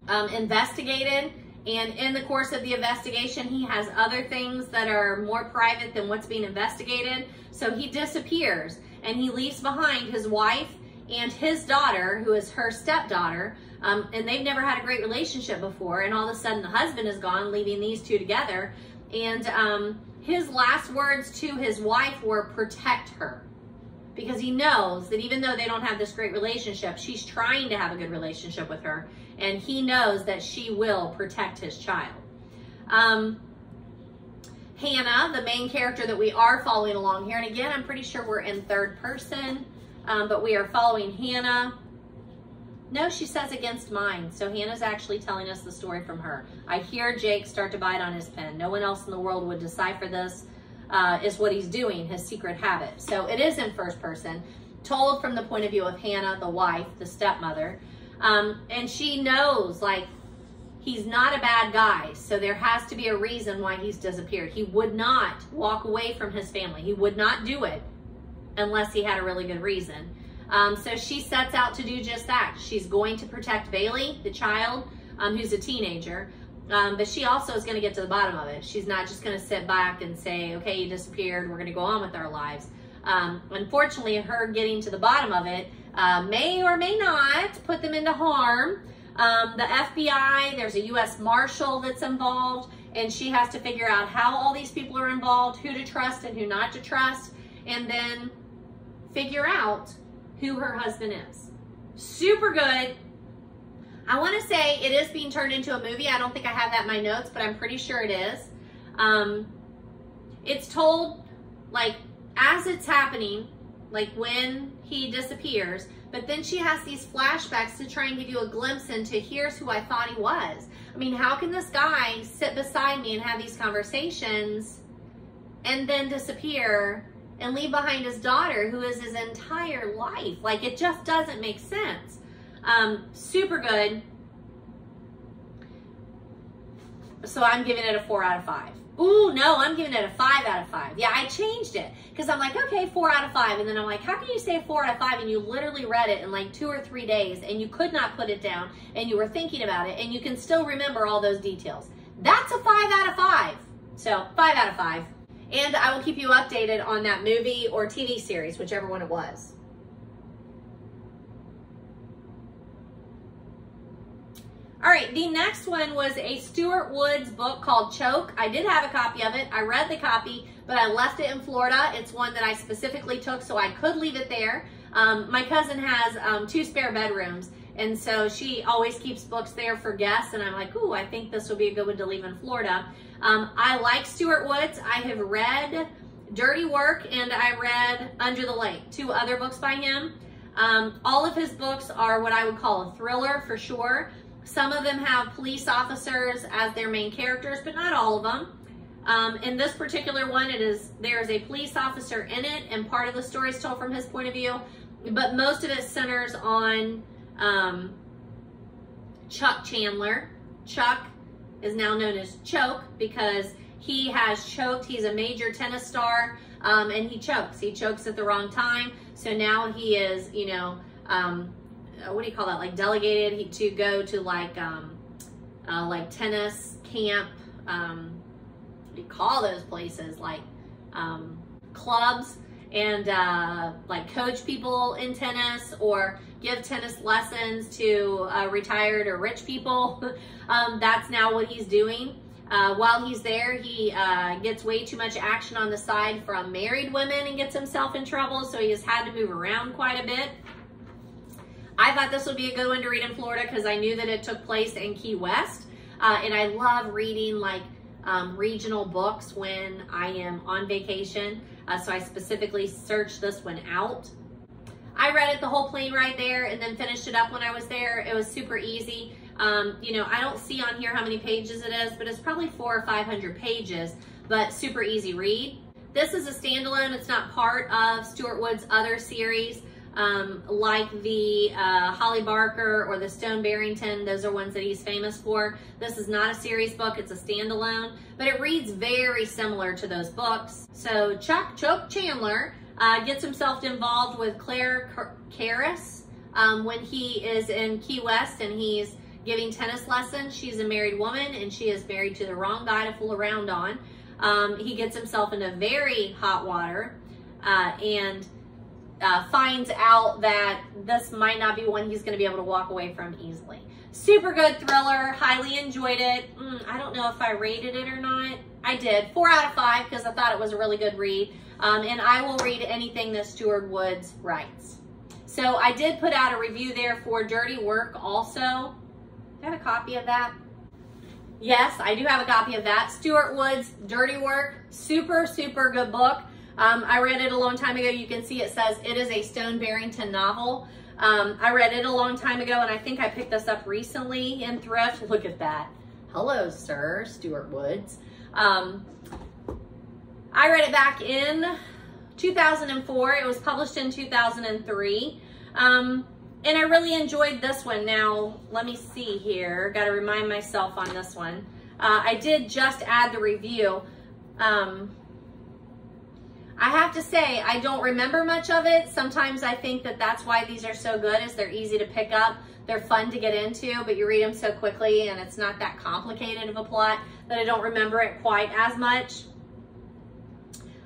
um, investigated. And in the course of the investigation, he has other things that are more private than what's being investigated. So he disappears and he leaves behind his wife and his daughter, who is her stepdaughter. Um, and they've never had a great relationship before. And all of a sudden the husband is gone, leaving these two together. And um, his last words to his wife were protect her. Because he knows that even though they don't have this great relationship, she's trying to have a good relationship with her. And he knows that she will protect his child. Um, Hannah, the main character that we are following along here. And again, I'm pretty sure we're in third person. Um, but we are following Hannah. No, she says against mine. So Hannah's actually telling us the story from her. I hear Jake start to bite on his pen. No one else in the world would decipher this. Uh, is what he's doing, his secret habit. So it is in first person, told from the point of view of Hannah, the wife, the stepmother. Um, and she knows, like, he's not a bad guy. So there has to be a reason why he's disappeared. He would not walk away from his family. He would not do it unless he had a really good reason. Um, so she sets out to do just that. She's going to protect Bailey, the child, um, who's a teenager. Um, but she also is going to get to the bottom of it. She's not just going to sit back and say, okay, you disappeared. We're going to go on with our lives. Um, unfortunately, her getting to the bottom of it uh, may or may not put them into harm. Um, the F B I, there's a U S Marshal that's involved, and she has to figure out how all these people are involved, who to trust and who not to trust, and then figure out who her husband is. Super good. I want to say it is being turned into a movie. I don't think I have that in my notes, but I'm pretty sure it is. Um, it's told like as it's happening, like when he disappears, but then she has these flashbacks to try and give you a glimpse into here's who I thought he was. I mean, how can this guy sit beside me and have these conversations and then disappear and leave behind his daughter who is his entire life? Like it just doesn't make sense. Um, super good. So I'm giving it a four out of five. Ooh, no, I'm giving it a five out of five. Yeah, I changed it because I'm like, okay, four out of five. And then I'm like, how can you say four out of five? And you literally read it in like two or three days and you could not put it down and you were thinking about it and you can still remember all those details. That's a five out of five. So five out of five. and I will keep you updated on that movie or T V series, whichever one it was. All right, the next one was a Stuart Woods book called Choke. I did have a copy of it. I read the copy, but I left it in Florida. It's one that I specifically took so I could leave it there. Um, my cousin has um, two spare bedrooms, and so she always keeps books there for guests, and I'm like, ooh, I think this would be a good one to leave in Florida. Um, I like Stuart Woods. I have read Dirty Work, and I read Under the Lake, two other books by him. Um, all of his books are what I would call a thriller for sure. Some of them have police officers as their main characters, but not all of them. Um, in this particular one, it is there is a police officer in it, and part of the story is told from his point of view, but most of it centers on um, Chuck Chandler. Chuck is now known as Choke because he has choked. He's a major tennis star, um, and he chokes. He chokes at the wrong time, so now he is, you know, um, what do you call that? Like delegated he, to go to like um, uh, like tennis camp. Um, what do you call those places? Like um, clubs and uh, like coach people in tennis or give tennis lessons to uh, retired or rich people. um, that's now what he's doing. Uh, while he's there, he uh, gets way too much action on the side from married women and gets himself in trouble. So he has had to move around quite a bit. I thought this would be a good one to read in Florida because I knew that it took place in Key West. Uh, and I love reading like um, regional books when I am on vacation. Uh, so I specifically searched this one out. I read it the whole plane ride there and then finished it up when I was there. It was super easy. Um, you know, I don't see on here how many pages it is, but it's probably four or five hundred pages, but super easy read. This is a standalone. It's not part of Stuart Woods' other series. Um, like the uh, Holly Barker or the Stone Barrington. Those are ones that he's famous for. This is not a series book. It's a standalone, but it reads very similar to those books. So Chuck Choke Chandler uh, gets himself involved with Claire Karras um, when he is in Key West and he's giving tennis lessons. She's a married woman and she is married to the wrong guy to fool around on. Um, he gets himself into very hot water uh, and Uh, finds out that this might not be one he's going to be able to walk away from easily. Super good thriller. Highly enjoyed it. Mm, I don't know if I rated it or not. I did. Four out of five because I thought it was a really good read. Um, and I will read anything that Stuart Woods writes. So I did put out a review there for Dirty Work also. Got a copy of that? Yes, I do have a copy of that. Stuart Woods, Dirty Work. Super, super good book. Um, I read it a long time ago. You can see it says it is a Stone Barrington novel. Um, I read it a long time ago, and I think I picked this up recently in thrift. Look at that. Hello, sir, Stuart Woods. Um, I read it back in two thousand four. It was published in two thousand three. Um, and I really enjoyed this one. Now, let me see here. Got to remind myself on this one. Uh, I did just add the review. Um, I have to say, I don't remember much of it. Sometimes I think that that's why these are so good, is they're easy to pick up. They're fun to get into, but you read them so quickly and it's not that complicated of a plot that I don't remember it quite as much.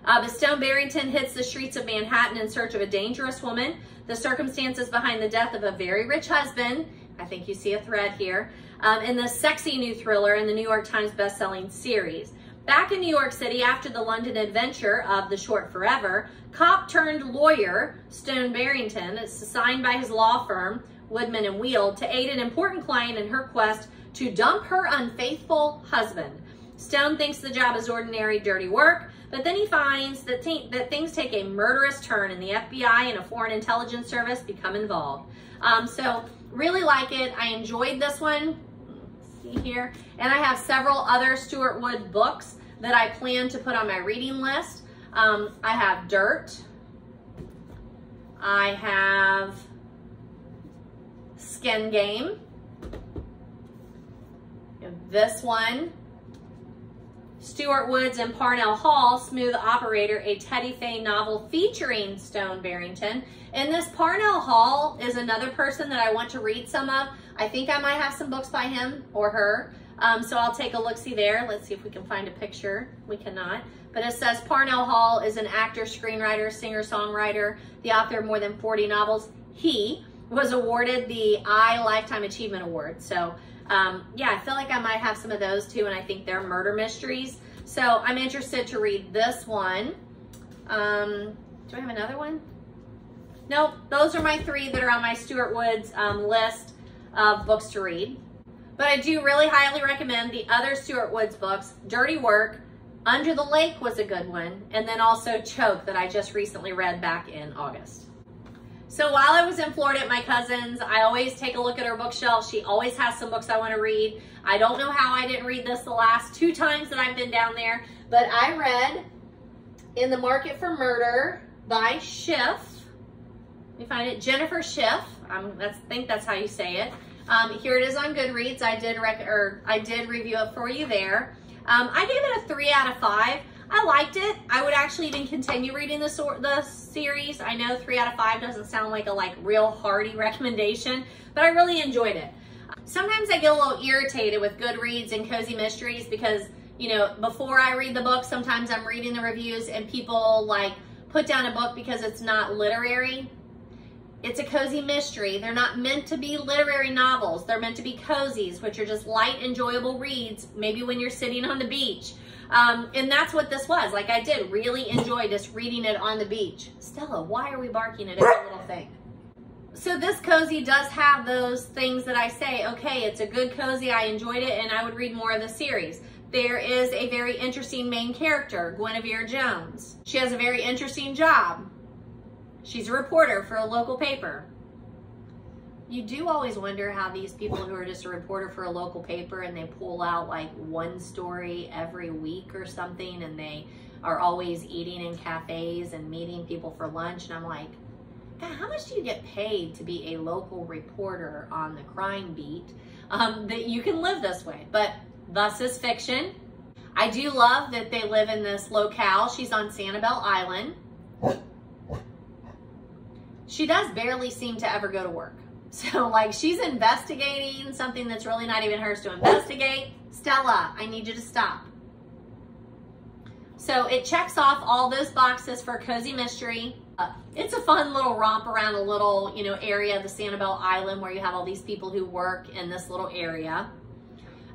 Uh, but Stone Barrington hits the streets of Manhattan in search of a dangerous woman. The circumstances behind the death of a very rich husband. I think you see a thread here. Um, in the sexy new thriller in the New York Times bestselling series. Back in New York City, after the London adventure of The Short Forever, cop-turned-lawyer Stone Barrington is assigned by his law firm, Woodman and Weald, to aid an important client in her quest to dump her unfaithful husband. Stone thinks the job is ordinary, dirty work, but then he finds that, that things take a murderous turn and the F B I and a foreign intelligence service become involved. Um, so, really like it. I enjoyed this one. Here, and I have several other Stuart Woods books that I plan to put on my reading list. Um, I have Dirt. I have Skin Game. This one, Stuart Woods and Parnell Hall, Smooth Operator, a Teddy Fay novel featuring Stone Barrington. And this Parnell Hall is another person that I want to read some of. I think I might have some books by him or her. Um, so I'll take a look-see there. Let's see if we can find a picture. We cannot. But it says Parnell Hall is an actor, screenwriter, singer-songwriter, the author of more than forty novels. He was awarded the I Lifetime Achievement Award. So um, yeah, I feel like I might have some of those too, and I think they're murder mysteries. So I'm interested to read this one. Um, do I have another one? Nope, those are my three that are on my Stuart Woods um, list of books to read. But I do really highly recommend the other Stuart Woods books. Dirty Work, Under the Lake was a good one, and then also Choke that I just recently read back in August. So while I was in Florida at my cousin's, I always take a look at her bookshelf. She always has some books I want to read. I don't know how I didn't read this the last two times that I've been down there, but I read In the Market for Murder by Schiff. Let me find it. Jennifer Schiff. Um, that's, I think that's how you say it. Um, here it is on Goodreads. I did rec or I did review it for you there. Um, I gave it a three out of five. I liked it. I would actually even continue reading the the series. I know three out of five doesn't sound like a like real hearty recommendation, but I really enjoyed it. Sometimes I get a little irritated with Goodreads and Cozy Mysteries because, you know, before I read the book, sometimes I'm reading the reviews and people like put down a book because it's not literary. It's a cozy mystery. They're not meant to be literary novels. They're meant to be cozies, which are just light, enjoyable reads, maybe when you're sitting on the beach. Um, and that's what this was. Like I did really enjoy just reading it on the beach. Stella, why are we barking at every little thing? So this cozy does have those things that I say, okay, it's a good cozy. I enjoyed it and I would read more of the series. There is a very interesting main character, Guinevere Jones. She has a very interesting job. She's a reporter for a local paper. You do always wonder how these people who are just a reporter for a local paper and they pull out like one story every week or something, and they are always eating in cafes and meeting people for lunch. And I'm like, God, how much do you get paid to be a local reporter on the crime beat um, that you can live this way? But thus is fiction. I do love that they live in this locale. She's on Sanibel Island. She does barely seem to ever go to work. So like she's investigating something that's really not even hers to investigate. Stella, I need you to stop. So it checks off all those boxes for cozy mystery. Uh, it's a fun little romp around a little, you know, area of the Sanibel Island where you have all these people who work in this little area.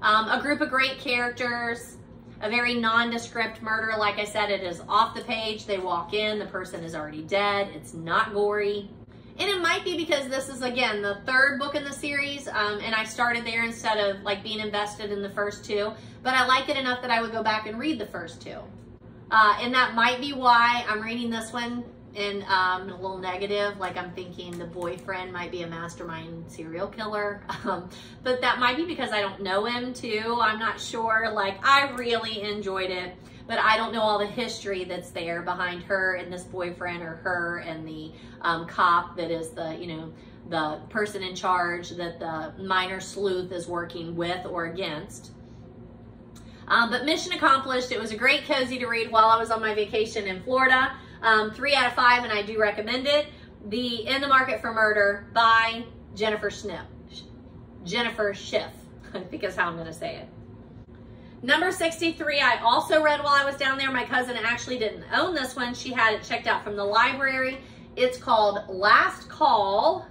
Um, a group of great characters. A very nondescript murder. Like I said, it is off the page. They walk in, the person is already dead. It's not gory. And it might be because this is, again, the third book in the series, um, and I started there instead of like being invested in the first two, but I like it enough that I would go back and read the first two. Uh, and that might be why I'm reading this one and um, a little negative, like I'm thinking the boyfriend might be a mastermind serial killer, um, but that might be because I don't know him too. I'm not sure. Like I really enjoyed it, but I don't know all the history that's there behind her and this boyfriend, or her and the um, cop that is the, you know, the person in charge that the minor sleuth is working with or against. Um, but mission accomplished. It was a great cozy to read while I was on my vacation in Florida. Um, three out of five, and I do recommend it. The In the Market for Murder by Jennifer Schiff. Jennifer Schiff, I think is how I'm going to say it. Number sixty-three, I also read while I was down there. My cousin actually didn't own this one. She had it checked out from the library. It's called Last Call,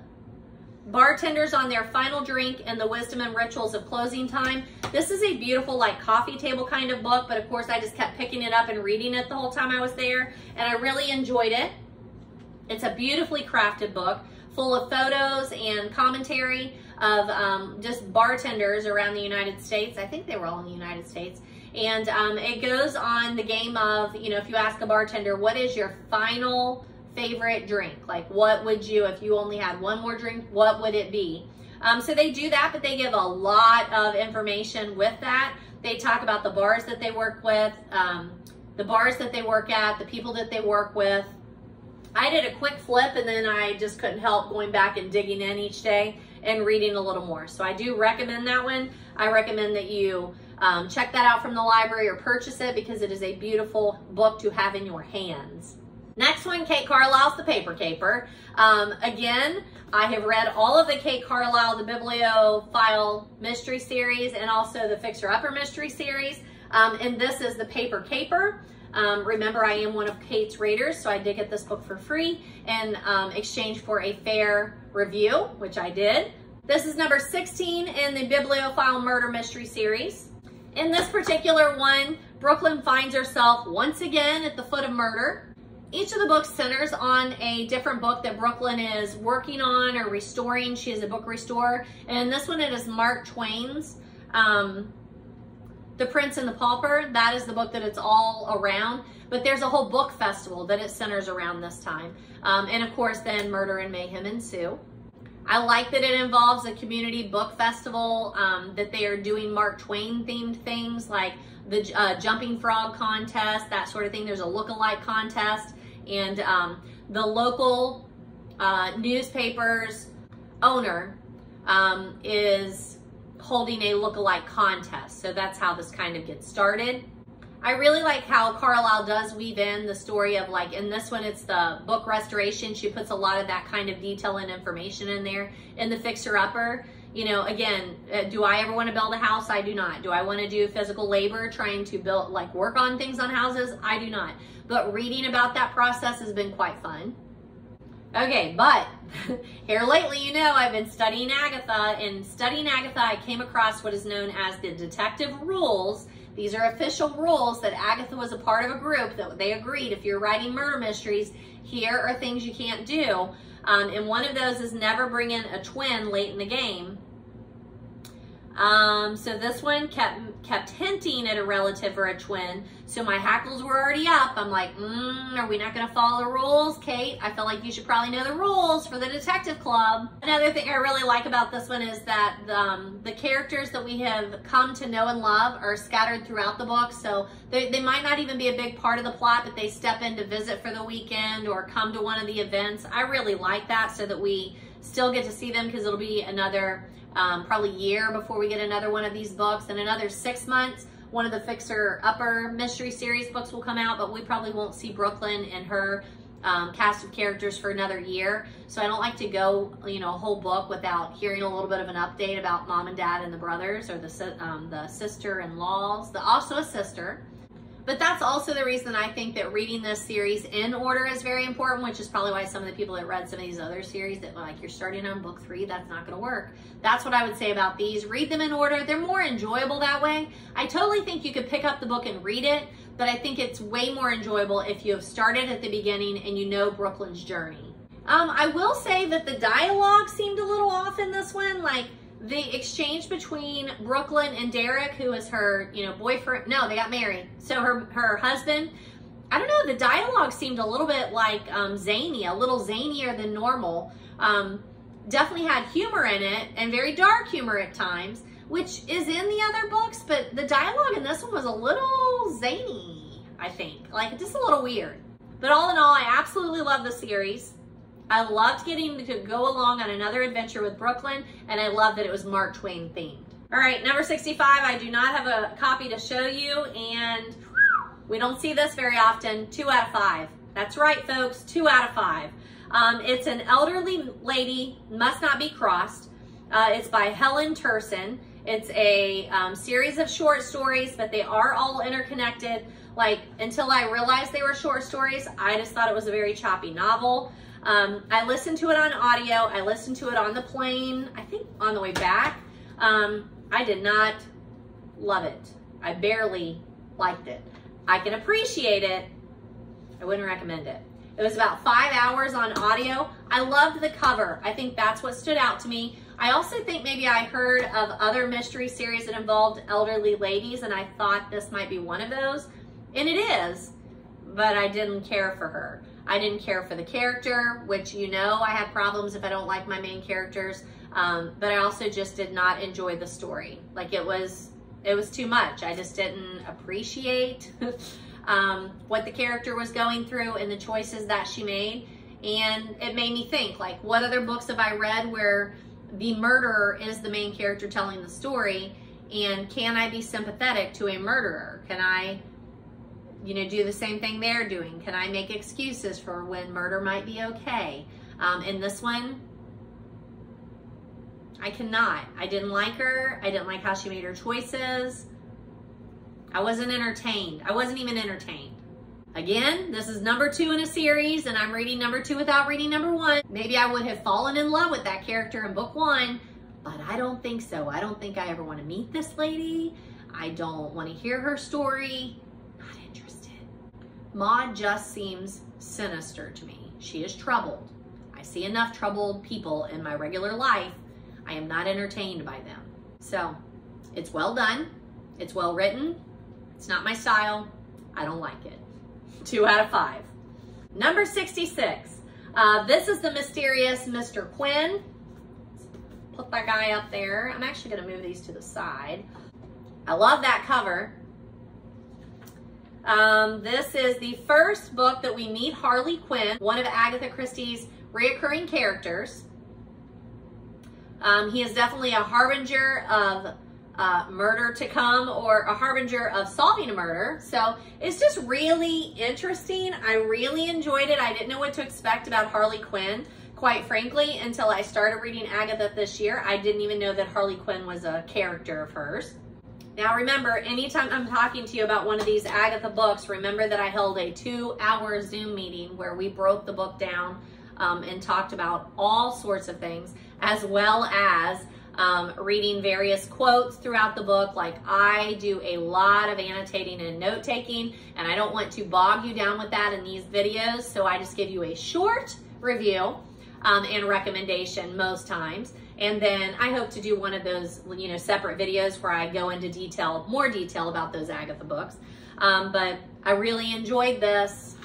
Bartenders on Their Final Drink and the Wisdom and Rituals of Closing Time. This is a beautiful like coffee table kind of book, but of course I just kept picking it up and reading it the whole time I was there, and I really enjoyed it. It's a beautifully crafted book full of photos and commentary of um, just bartenders around the United States. I think they were all in the United States. And um, it goes on the game of, you know, if you ask a bartender, what is your final favorite drink? Like what would you, if you only had one more drink, what would it be? Um, so they do that, but they give a lot of information with that. They talk about the bars that they work with, um, the bars that they work at, the people that they work with. I did a quick flip and then I just couldn't help going back and digging in each day and reading a little more. So I do recommend that one. I recommend that you um, check that out from the library or purchase it because it is a beautiful book to have in your hands. Next one, Kate Carlisle's The Paper Caper. Um, again, I have read all of the Kate Carlisle, the Bibliophile mystery series, and also the Fixer Upper mystery series. Um, and this is The Paper Caper. Um, remember, I am one of Kate's readers, so I did get this book for free in um, exchange for a fair review, which I did. This is number sixteen in the Bibliophile Murder Mystery series. In this particular one, Brooklyn finds herself once again at the foot of murder. Each of the books centers on a different book that Brooklyn is working on or restoring. She is a book restorer. And in this one, it is Mark Twain's um, The Prince and the Pauper. That is the book that it's all around. But there's a whole book festival that it centers around this time. Um, and of course, then murder and mayhem ensue. I like that it involves a community book festival, um, that they are doing Mark Twain themed things like the uh, jumping frog contest, that sort of thing. There's a look-alike contest, and um, the local uh, newspaper's owner um, is holding a look-alike contest. So that's how this kind of gets started. I really like how Carlisle does weave in the story of, like, in this one, it's the book restoration. She puts a lot of that kind of detail and information in there. In the fixer-upper, you know, again, do I ever want to build a house? I do not. Do I want to do physical labor, trying to build, like, work on things on houses? I do not. But reading about that process has been quite fun. Okay, but here lately, you know, I've been studying Agatha. In studying Agatha, I came across what is known as the detective rules. These are official rules that Agatha was a part of a group that they agreed, if you're writing murder mysteries, here are things you can't do. Um, and one of those is never bring in a twin late in the game. Um, so this one kept, kept hinting at a relative or a twin. So my hackles were already up. I'm like, mm, are we not going to follow the rules, Kate? I feel like you should probably know the rules for the detective club. Another thing I really like about this one is that um, the characters that we have come to know and love are scattered throughout the book. So they, they might not even be a big part of the plot, but they step in to visit for the weekend or come to one of the events. I really like that, so that we still get to see them, because it'll be another um, probably year before we get another one of these books, and another six months. One of the Fixer Upper Mystery Series books will come out, but we probably won't see Brooklyn and her um, cast of characters for another year. So I don't like to go, you know, a whole book without hearing a little bit of an update about mom and dad and the brothers, or the, um, the sister-in-laws, the, also a sister. But that's also the reason I think that reading this series in order is very important, which is probably why some of the people that read some of these other series that, like, you're starting on book three, that's not gonna work. That's what I would say about these. Read them in order. They're more enjoyable that way. I totally think you could pick up the book and read it, but I think it's way more enjoyable if you have started at the beginning and you know Brooklyn's journey. Um, I will say that the dialogue seemed a little off in this one. Like, the exchange between Brooklyn and Derek, who is her, you know, boyfriend. No, they got married. So her, her husband, I don't know, the dialogue seemed a little bit like um, zany, a little zanier than normal. Um, definitely had humor in it, and very dark humor at times, which is in the other books, but the dialogue in this one was a little zany, I think. Like, just a little weird. But all in all, I absolutely love the series. I loved getting to go along on another adventure with Brooklyn, and I love that it was Mark Twain themed. All right, number sixty-five, I do not have a copy to show you, and we don't see this very often. Two out of five. That's right, folks, two out of five. Um, it's An Elderly Lady Must Not Be Crossed. Uh, it's by Helen Turson. It's a um, series of short stories, but they are all interconnected. Like, until I realized they were short stories, I just thought it was a very choppy novel. Um, I listened to it on audio. I listened to it on the plane, I think on the way back. Um, I did not love it. I barely liked it. I can appreciate it. I wouldn't recommend it. It was about five hours on audio. I loved the cover. I think that's what stood out to me. I also think maybe I heard of other mystery series that involved elderly ladies, and I thought this might be one of those. And it is, but I didn't care for her. I didn't care for the character, which, you know, I have problems if I don't like my main characters, um, but I also just did not enjoy the story. Like, it was, it was too much. I just didn't appreciate um, what the character was going through and the choices that she made. And it made me think, like, what other books have I read where the murderer is the main character telling the story? And can I be sympathetic to a murderer? Can I, you know, do the same thing they're doing? Can I make excuses for when murder might be okay? Um, in this one, I cannot. I didn't like her. I didn't like how she made her choices. I wasn't entertained. I wasn't even entertained. Again, this is number two in a series, and I'm reading number two without reading number one. Maybe I would have fallen in love with that character in book one, but I don't think so. I don't think I ever want to meet this lady. I don't want to hear her story. Not interested. Maude just seems sinister to me. She is troubled. I see enough troubled people in my regular life. I am not entertained by them. So it's well done. It's well written. It's not my style. I don't like it. Two out of five. Number sixty-six. Uh, this is The Mysterious Mister Quinn. Let's put that guy up there. I'm actually going to move these to the side. I love that cover. Um, this is the first book that we meet Harley Quinn, one of Agatha Christie's reoccurring characters. Um, he is definitely a harbinger of uh, murder to come, or a harbinger of solving a murder. So it's just really interesting. I really enjoyed it. I didn't know what to expect about Harley Quinn, quite frankly, until I started reading Agatha this year. I didn't even know that Harley Quinn was a character of hers. Now remember, anytime I'm talking to you about one of these Agatha books, remember that I held a two-hour Zoom meeting where we broke the book down um, and talked about all sorts of things, as well as um, reading various quotes throughout the book. Like, I do a lot of annotating and note-taking, and I don't want to bog you down with that in these videos, so I just give you a short review um, and recommendation most times. And then I hope to do one of those, you know, separate videos where I go into detail, more detail about those Agatha books. Um, but I really enjoyed this.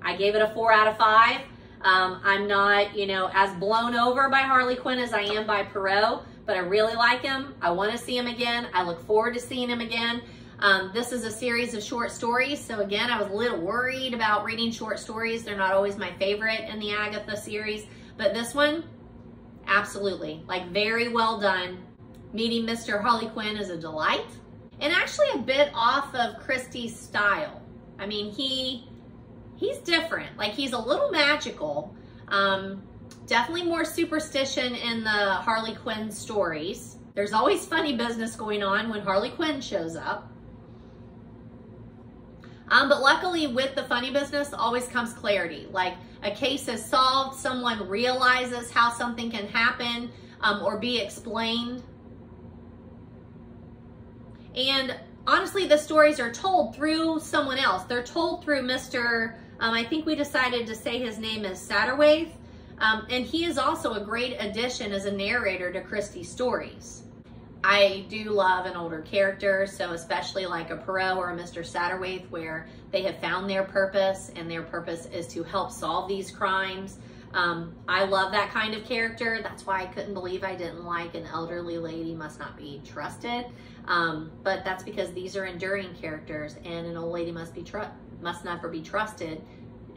I gave it a four out of five. Um, I'm not, you know, as blown over by Harley Quinn as I am by Poirot, but I really like him. I want to see him again. I look forward to seeing him again. Um, this is a series of short stories. So again, I was a little worried about reading short stories. They're not always my favorite in the Agatha series, but this one, absolutely, like, very well done. Meeting Mister Harley Quinn is a delight, and actually a bit off of Christie's style. I mean, he he's different. Like, he's a little magical. Um, definitely more superstition in the Harley Quinn stories. There's always funny business going on when Harley Quinn shows up. Um, but luckily, with the funny business always comes clarity. Like, a case is solved, someone realizes how something can happen um, or be explained. And honestly, the stories are told through someone else. They're told through Mister, um, I think we decided to say his name is Satterwaith. Um, and he is also a great addition as a narrator to Christie's stories. I do love an older character, so especially like a Poirot or a Mister Satterwaith, where they have found their purpose, and their purpose is to help solve these crimes. Um, I love that kind of character. That's why I couldn't believe I didn't like an elderly lady must not be trusted. Um, but that's because these are enduring characters, and an old lady must be tru must never be trusted.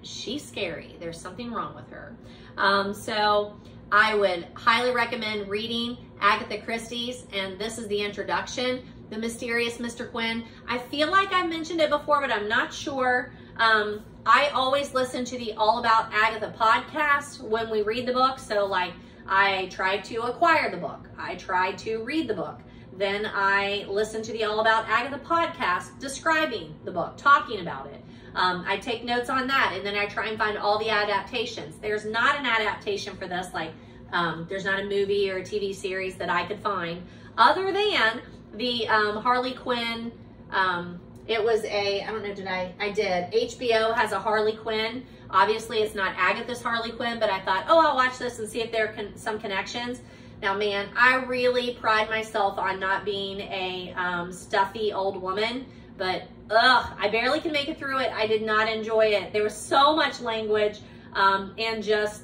She's scary. There's something wrong with her. Um, so I would highly recommend reading Agatha Christie's, and this is the introduction, The Mysterious Mister Quinn. I feel like I mentioned it before, but I'm not sure. Um, I always listen to the All About Agatha podcast when we read the book. So, like, I try to acquire the book. I try to read the book. Then I listen to the All About Agatha podcast describing the book, talking about it. Um, I take notes on that, and then I try and find all the adaptations. There's not an adaptation for this, like, um, there's not a movie or a T V series that I could find, other than the um, Harley Quinn. Um, it was a, I don't know, did I, I did. H B O has a Harley Quinn. Obviously, it's not Agatha's Harley Quinn, but I thought, oh, I'll watch this and see if there are con some connections. Now, man, I really pride myself on not being a um, stuffy old woman, but ugh, I barely can make it through it. I did not enjoy it. There was so much language um, and just,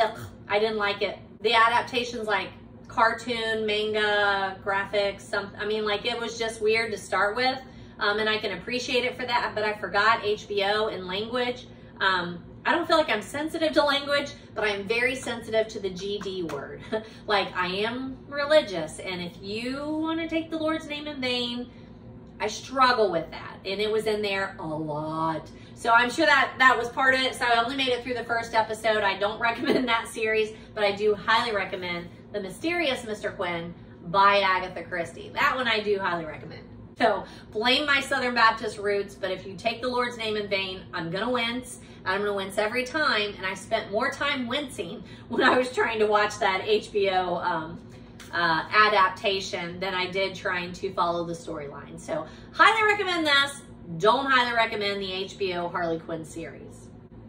ugh, I didn't like it. The adaptations, like cartoon, manga, graphics, something. I mean, like, it was just weird to start with, um, and I can appreciate it for that, but I forgot H B O and language. Um, I don't feel like I'm sensitive to language, but I'm very sensitive to the G D word. Like, I am religious, and if you want to take the Lord's name in vain, I struggle with that, and it was in there a lot. So I'm sure that that was part of it. So I only made it through the first episode. I don't recommend that series, but I do highly recommend The Mysterious Mister Quinn by Agatha Christie. That one I do highly recommend. So blame my Southern Baptist roots, but if you take the Lord's name in vain, I'm going to wince. I'm going to wince every time. And I spent more time wincing when I was trying to watch that H B O um, uh, adaptation than I did trying to follow the storyline. So highly recommend this. Don't highly recommend the H B O Harley Quinn series.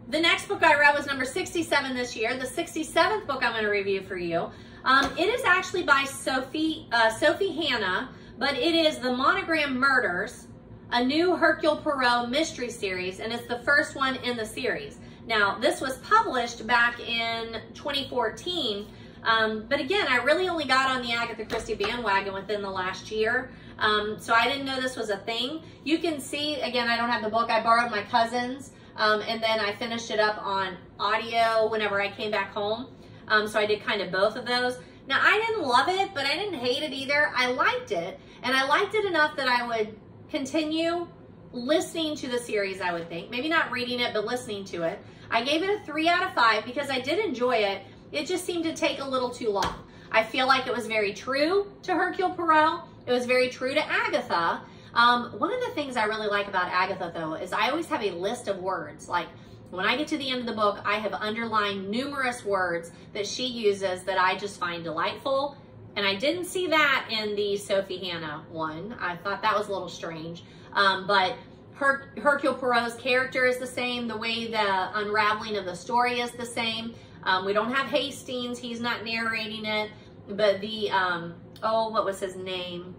The next book I read was number sixty-seven this year. The sixty-seventh book I'm going to review for you. Um, it is actually by Sophie, uh, Sophie Hannah, but it is The Monogram Murders, a new Hercule Poirot mystery series, and it's the first one in the series. Now, this was published back in twenty fourteen, um, but again, I really only got on the Agatha Christie bandwagon within the last year, um, so I didn't know this was a thing. You can see, again, I don't have the book. I borrowed my cousin's, um, and then I finished it up on audio whenever I came back home. Um, so I did kind of both of those. Now, I didn't love it, but I didn't hate it either. I liked it, and I liked it enough that I would continue listening to the series, I would think. Maybe not reading it, but listening to it. I gave it a three out of five because I did enjoy it. It just seemed to take a little too long. I feel like it was very true to Hercule Poirot. It was very true to Agatha. Um, one of the things I really like about Agatha, though, is I always have a list of words. Like, when I get to the end of the book, I have underlined numerous words that she uses that I just find delightful. And I didn't see that in the Sophie Hannah one. I thought that was a little strange. Um, but Her Hercule Poirot's character is the same. The way the unraveling of the story is the same. Um, we don't have Hastings. He's not narrating it. But the, um, oh, what was his name?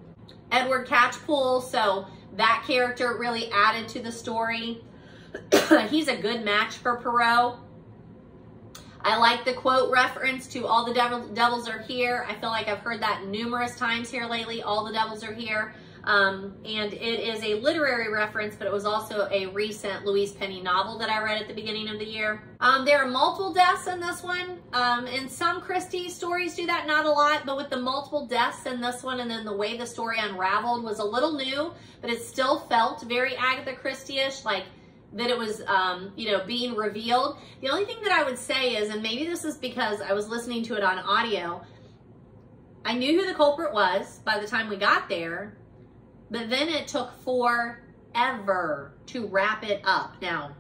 Edward Catchpole. So that character really added to the story. He's a good match for Poirot. I like the quote reference to all the devil, devils are here. I feel like I've heard that numerous times here lately. All the devils are here. Um, and it is a literary reference, but it was also a recent Louise Penny novel that I read at the beginning of the year. Um, there are multiple deaths in this one. Um, and some Christie stories do that, not a lot, but with the multiple deaths in this one and then the way the story unraveled was a little new, but it still felt very Agatha Christie-ish, like that it was, um, you know, being revealed. The only thing that I would say is, and maybe this is because I was listening to it on audio, I knew who the culprit was by the time we got there, but then it took forever to wrap it up. Now,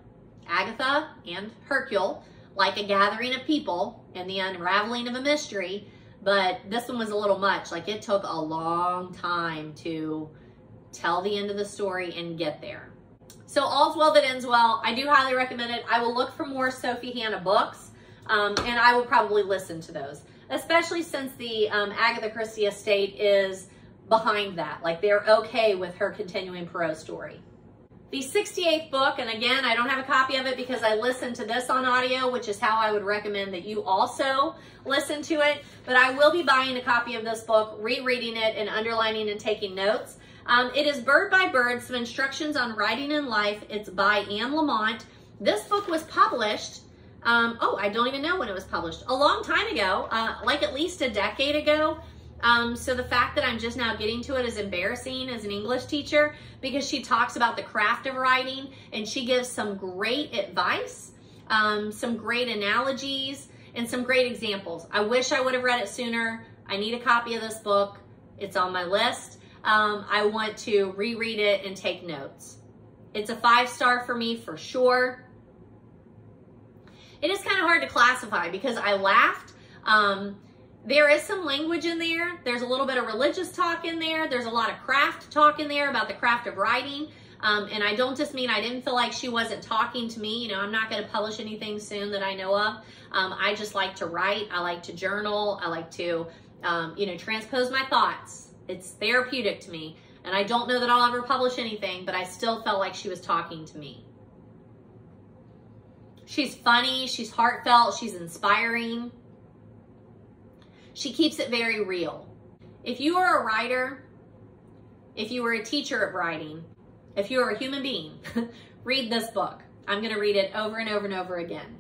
Agatha and Hercule, like a gathering of people and the unraveling of a mystery, but this one was a little much. Like, it took a long time to tell the end of the story and get there. So all's well that ends well. I do highly recommend it. I will look for more Sophie Hannah books, um, and I will probably listen to those, especially since the um, Agatha Christie estate is behind that. Like, they're okay with her continuing Poirot story. The sixty-eighth book, and again, I don't have a copy of it because I listened to this on audio, which is how I would recommend that you also listen to it, but I will be buying a copy of this book, rereading it, and underlining and taking notes. Um, it is Bird by Bird, Some Instructions on Writing in Life. It's by Anne Lamont. This book was published, um, oh, I don't even know when it was published, a long time ago, uh, like at least a decade ago. Um, so the fact that I'm just now getting to it is embarrassing as an English teacher, because she talks about the craft of writing and she gives some great advice, um, some great analogies, and some great examples. I wish I would have read it sooner. I need a copy of this book. It's on my list. Um, I want to reread it and take notes. It's a five star for me for sure. It is kind of hard to classify because I laughed. Um, there is some language in there. There's a little bit of religious talk in there. There's a lot of craft talk in there about the craft of writing. Um, and I don't just mean I didn't feel like she wasn't talking to me. You know, I'm not going to publish anything soon that I know of. Um, I just like to write. I like to journal. I like to, um, you know, transpose my thoughts. It's therapeutic to me, and I don't know that I'll ever publish anything, but I still felt like she was talking to me. She's funny, she's heartfelt, she's inspiring. She keeps it very real. If you are a writer, if you are a teacher of writing, if you are a human being, read this book. I'm going to read it over and over and over again.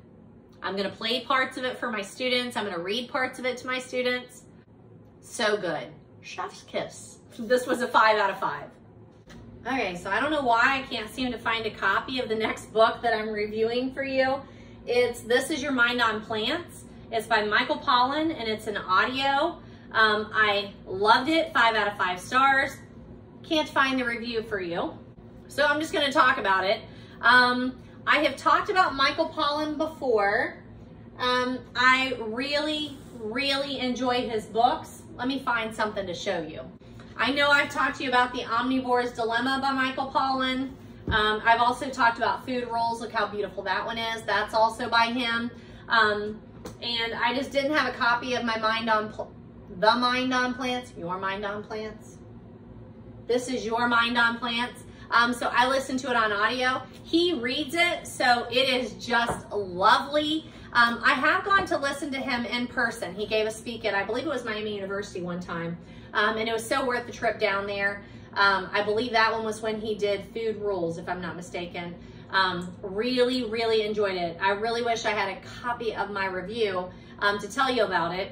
I'm going to play parts of it for my students. I'm going to read parts of it to my students. So good. Chef's kiss. This was a five out of five. Okay, so I don't know why I can't seem to find a copy of the next book that I'm reviewing for you. It's This Is Your Mind on Plants. It's by Michael Pollan, and it's an audio. Um, I loved it, five out of five stars. can't find the review for you, so I'm just going to talk about it. Um, I have talked about Michael Pollan before. Um, I really, really enjoy his books. Let me find something to show you. I know I've talked to you about The Omnivore's Dilemma by Michael Pollan. Um, I've also talked about Food Rules. Look how beautiful that one is. That's also by him. Um, and I just didn't have a copy of my Mind on Pl- The Mind on Plants, Your Mind on Plants. This Is Your Mind on Plants. Um, so I listened to it on audio. He reads it, so it is just lovely. Um, I have gone to listen to him in person. He gave a speak at, I believe it was Miami University one time. Um, and it was so worth the trip down there. Um, I believe that one was when he did Food Rules, if I'm not mistaken. Um, really, really enjoyed it. I really wish I had a copy of my review um, to tell you about it.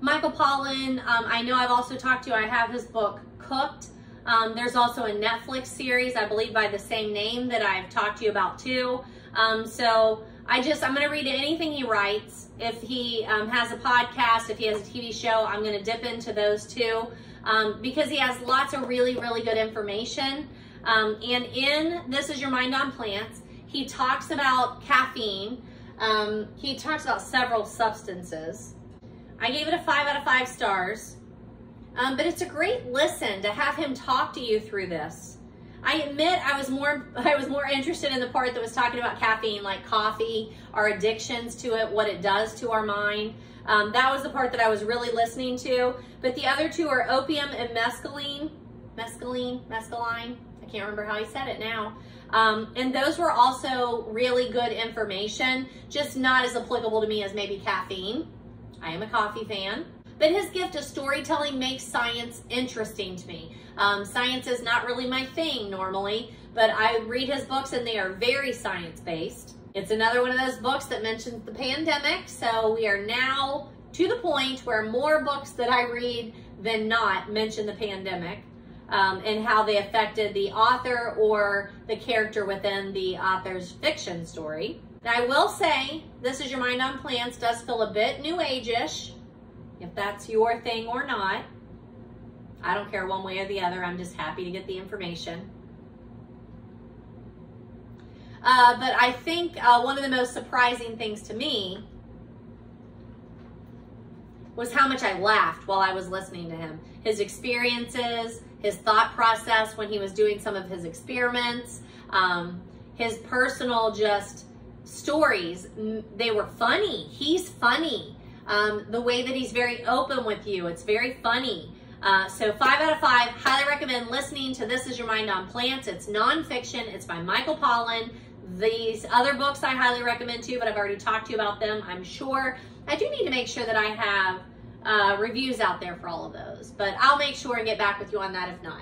Michael Pollan, um, I know I've also talked to you. I have his book, Cooked. Um, there's also a Netflix series, I believe, by the same name that I've talked to you about too. Um, so I just, I'm going to read anything he writes. If he um, has a podcast, if he has a T V show, I'm going to dip into those too. Um, because he has lots of really, really good information. Um, and in This Is Your Mind on Plants, he talks about caffeine. Um, he talks about several substances. I gave it a five out of five stars. Um, but it's a great listen to have him talk to you through this. I admit I was more I was more interested in the part that was talking about caffeine, like coffee, our addictions to it, what it does to our mind. Um, that was the part that I was really listening to. But the other two are opium and mescaline. Mescaline, mescaline. I can't remember how he said it now. Um, and those were also really good information, just not as applicable to me as maybe caffeine. I am a coffee fan. But his gift of storytelling makes science interesting to me. Um, science is not really my thing normally, but I read his books and they are very science-based. It's another one of those books that mentions the pandemic, so we are now to the point where more books that I read than not mention the pandemic um, and how they affected the author or the character within the author's fiction story. Now, I will say, This Is Your Mind on Plants does feel a bit new age-ish, if that's your thing or not. I don't care one way or the other. I'm just happy to get the information. Uh, but I think uh, one of the most surprising things to me was how much I laughed while I was listening to him. His experiences, his thought process when he was doing some of his experiments, um, his personal just stories. They were funny. He's funny. Um, the way that he's very open with you. It's very funny. Uh, so five out of five, highly recommend listening to This Is Your Mind on Plants. It's nonfiction. It's by Michael Pollan. These other books I highly recommend too, but I've already talked to you about them, I'm sure. I do need to make sure that I have uh, reviews out there for all of those, but I'll make sure and get back with you on that if not.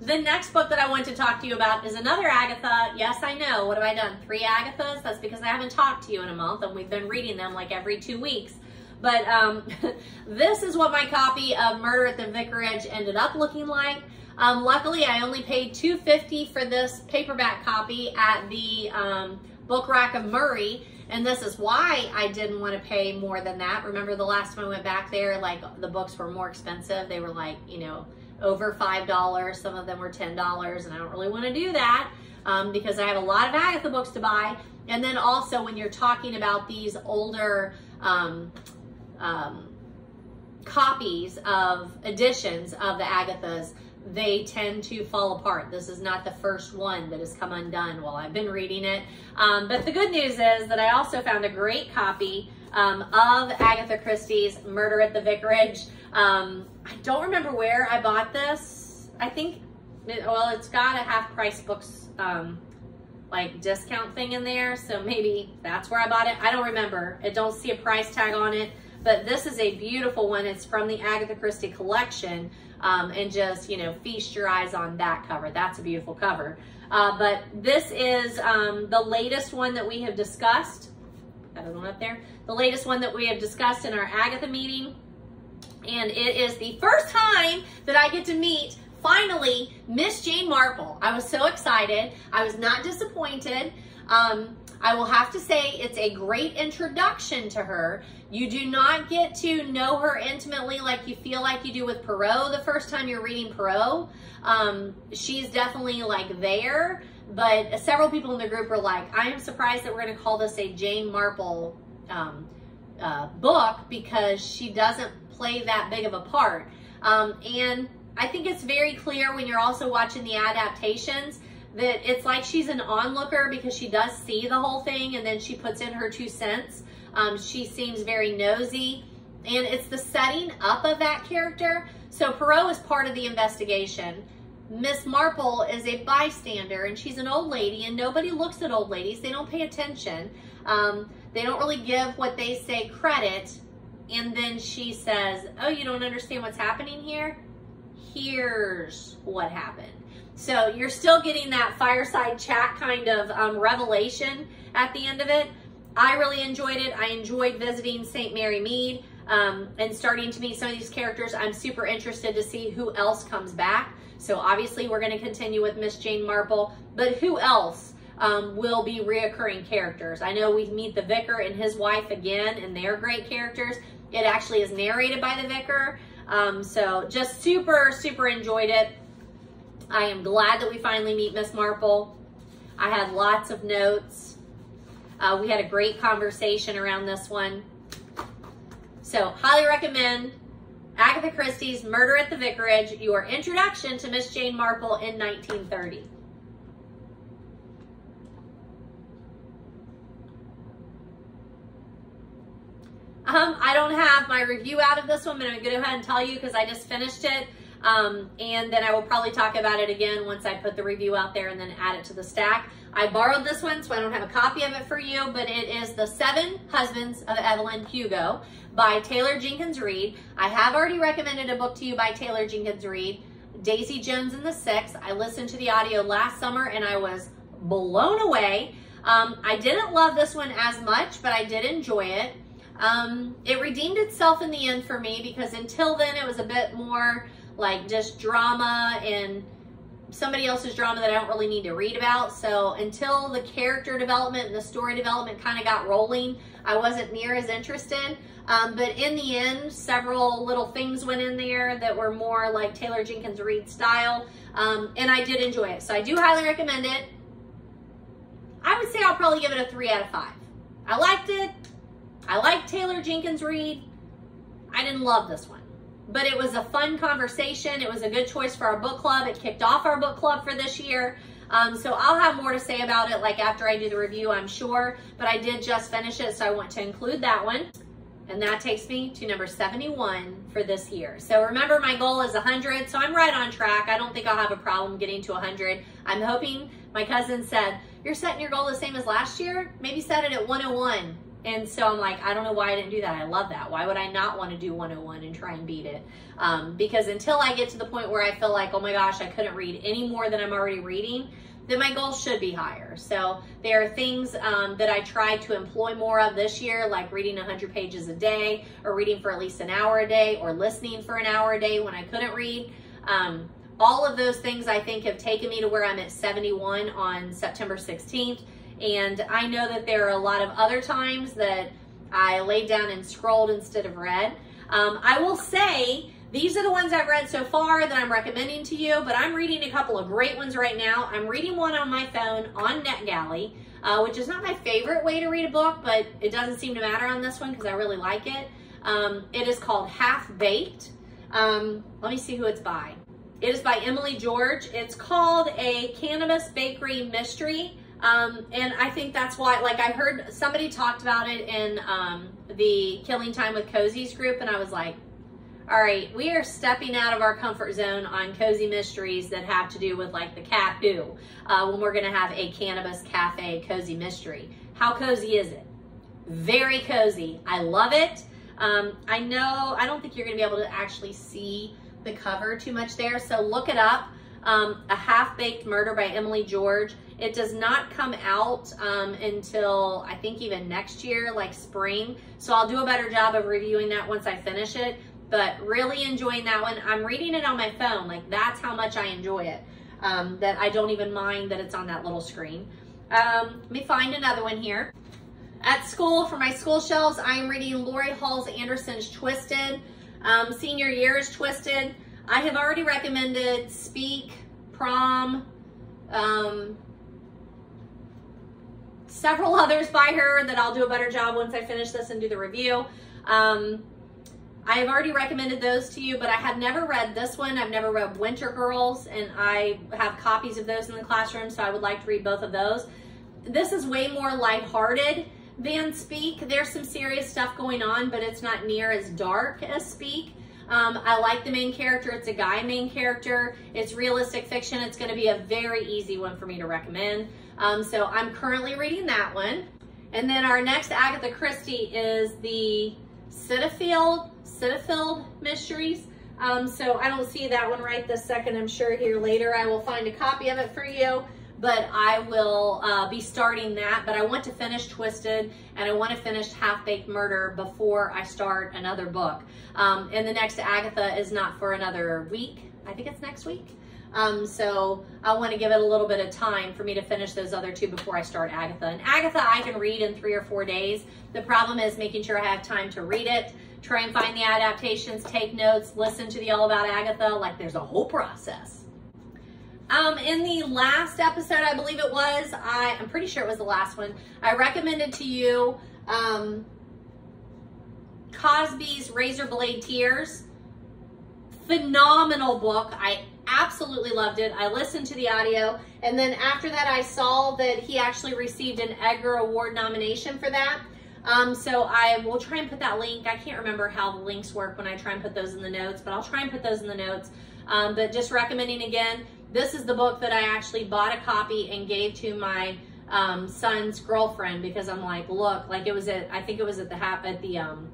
The next book that I want to talk to you about is another Agatha. Yes, I know. What have I done? Three Agathas? That's because I haven't talked to you in a month and we've been reading them like every two weeks. But um, this is what my copy of Murder at the Vicarage ended up looking like. Um, luckily, I only paid two dollars and fifty cents for this paperback copy at the um, book rack of Murray. And this is why I didn't want to pay more than that. Remember the last time I went back there, like the books were more expensive. They were like, you know, over five dollars. Some of them were ten dollars. And I don't really want to do that um, because I have a lot of Agatha books to buy. And then also when you're talking about these older um Um, copies of editions of the Agathas, they tend to fall apart. This is not the first one that has come undone while I've been reading it. Um, but the good news is that I also found a great copy um, of Agatha Christie's Murder at the Vicarage. Um, I don't remember where I bought this. I think, it, well, it's got a half price books um, like discount thing in there. So maybe that's where I bought it. I don't remember. I don't see a price tag on it. But this is a beautiful one. It's from the Agatha Christie collection. Um, and just, you know, feast your eyes on that cover. That's a beautiful cover. Uh, but this is um, the latest one that we have discussed. Got another one up there. The latest one that we have discussed in our Agatha meeting. And it is the first time that I get to meet, finally, Miss Jane Marple. I was so excited. I was not disappointed. Um, I will have to say it's a great introduction to her. You do not get to know her intimately like you feel like you do with Poirot the first time you're reading Poirot. Um, she's definitely like there, but several people in the group are like, I am surprised that we're going to call this a Jane Marple um, uh, book because she doesn't play that big of a part. Um, and I think it's very clear when you're also watching the adaptations that it's like she's an onlooker because she does see the whole thing and then she puts in her two cents. Um, she seems very nosy, and it's the setting up of that character. So Poirot is part of the investigation. Miss Marple is a bystander, and she's an old lady, and nobody looks at old ladies. They don't pay attention. Um, they don't really give what they say credit. And then she says, oh, you don't understand what's happening here? Here's what happened. So you're still getting that fireside chat kind of um, revelation at the end of it. I really enjoyed it. I enjoyed visiting Saint Mary Mead um, and starting to meet some of these characters. I'm super interested to see who else comes back. So obviously we're going to continue with Miss Jane Marple, but who else um, will be reoccurring characters? I know we meet the vicar and his wife again, and they're great characters. It actually is narrated by the vicar. Um, so just super, super enjoyed it. I am glad that we finally meet Miss Marple. I had lots of notes. Uh, we had a great conversation around this one. So highly recommend Agatha Christie's Murder at the Vicarage, your introduction to Miss Jane Marple in nineteen thirty. Um, I don't have my review out of this one, but I'm going to go ahead and tell you because I just finished it. Um, and then I will probably talk about it again once I put the review out there and then add it to the stack. I borrowed this one, so I don't have a copy of it for you, but it is The Seven Husbands of Evelyn Hugo by Taylor Jenkins Reid. I have already recommended a book to you by Taylor Jenkins Reid, Daisy Jones and the Six. I listened to the audio last summer and I was blown away. Um, I didn't love this one as much, but I did enjoy it. Um, it redeemed itself in the end for me because until then it was a bit more like just drama and somebody else's drama that I don't really need to read about. So until the character development and the story development kind of got rolling, I wasn't near as interested. Um, but in the end, several little things went in there that were more like Taylor Jenkins Reid style. Um, and I did enjoy it. So I do highly recommend it. I would say I'll probably give it a three out of five. I liked it. I liked Taylor Jenkins Reid. I didn't love this one. But it was a fun conversation. It was a good choice for our book club. It kicked off our book club for this year. Um, so I'll have more to say about it like after I do the review, I'm sure. But I did just finish it, so I want to include that one. And that takes me to number seventy-one for this year. So remember, my goal is one hundred, so I'm right on track. I don't think I'll have a problem getting to one hundred. I'm hoping, my cousin said, you're setting your goal the same as last year? Maybe set it at one oh one. And so I'm like, I don't know why I didn't do that. I love that. Why would I not want to do one oh one and try and beat it? Um, because until I get to the point where I feel like, oh my gosh, I couldn't read any more than I'm already reading, then my goal should be higher. So there are things um, that I try to employ more of this year, like reading one hundred pages a day or reading for at least an hour a day or listening for an hour a day when I couldn't read. Um, all of those things I think have taken me to where I'm at seventy-one on September sixteenth. And I know that there are a lot of other times that I laid down and scrolled instead of read. Um, I will say these are the ones I've read so far that I'm recommending to you, but I'm reading a couple of great ones right now. I'm reading one on my phone on NetGalley, uh, which is not my favorite way to read a book, but it doesn't seem to matter on this one because I really like it. Um, it is called Half Baked. Um, let me see who it's by. It is by Emily George. It's called A Cannabis Bakery Mystery. Um, and I think that's why, like I heard somebody talked about it in um, the Killing Time with Cozies group, and I was like, all right, we are stepping out of our comfort zone on cozy mysteries that have to do with like the cat poo, uh, when we're going to have a cannabis cafe cozy mystery. How cozy is it? Very cozy. I love it. Um, I know, I don't think you're going to be able to actually see the cover too much there, so look it up. Um, A Half-Baked Murder by Emily George. It does not come out um, until I think even next year, like spring. So I'll do a better job of reviewing that once I finish it, but really enjoying that one. I'm reading it on my phone. Like that's how much I enjoy it, um, that I don't even mind that it's on that little screen. Um, let me find another one here. At school, for my school shelves, I am reading Lori Halls Anderson's Twisted. Um, senior year is Twisted. I have already recommended Speak, Prom, um, several others by her that I'll do a better job once I finish this and do the review. Um, I have already recommended those to you, but I have never read this one. I've never read Winter Girls, and I have copies of those in the classroom, so I would like to read both of those. This is way more lighthearted than Speak. There's some serious stuff going on, but it's not near as dark as Speak. Um, I like the main character. It's a guy main character. It's realistic fiction. It's going to be a very easy one for me to recommend. Um, so I'm currently reading that one. And then our next Agatha Christie is the Cetaphil, Cetaphil Mysteries. Um, so I don't see that one right this second. I'm sure here later I will find a copy of it for you. But I will uh, be starting that. But I want to finish Twisted, and I want to finish Half-Baked Murder before I start another book. Um, and the next Agatha is not for another week. I think it's next week. Um, so I want to give it a little bit of time for me to finish those other two before I start Agatha. And Agatha I can read in three or four days. The problem is making sure I have time to read it, try and find the adaptations, take notes, listen to the All About Agatha. Like, there's a whole process. Um, in the last episode, I believe it was, I, I'm pretty sure it was the last one, I recommended to you um, Cosby's Razor Blade Tears. Phenomenal book. I absolutely loved it. I listened to the audio, and then after that, I saw that he actually received an Edgar Award nomination for that. Um, so I will try and put that link. I can't remember how the links work when I try and put those in the notes, but I'll try and put those in the notes. Um, but just recommending again, this is the book that I actually bought a copy and gave to my um, son's girlfriend, because I'm like, look, like it was at, I think it was at the at the um,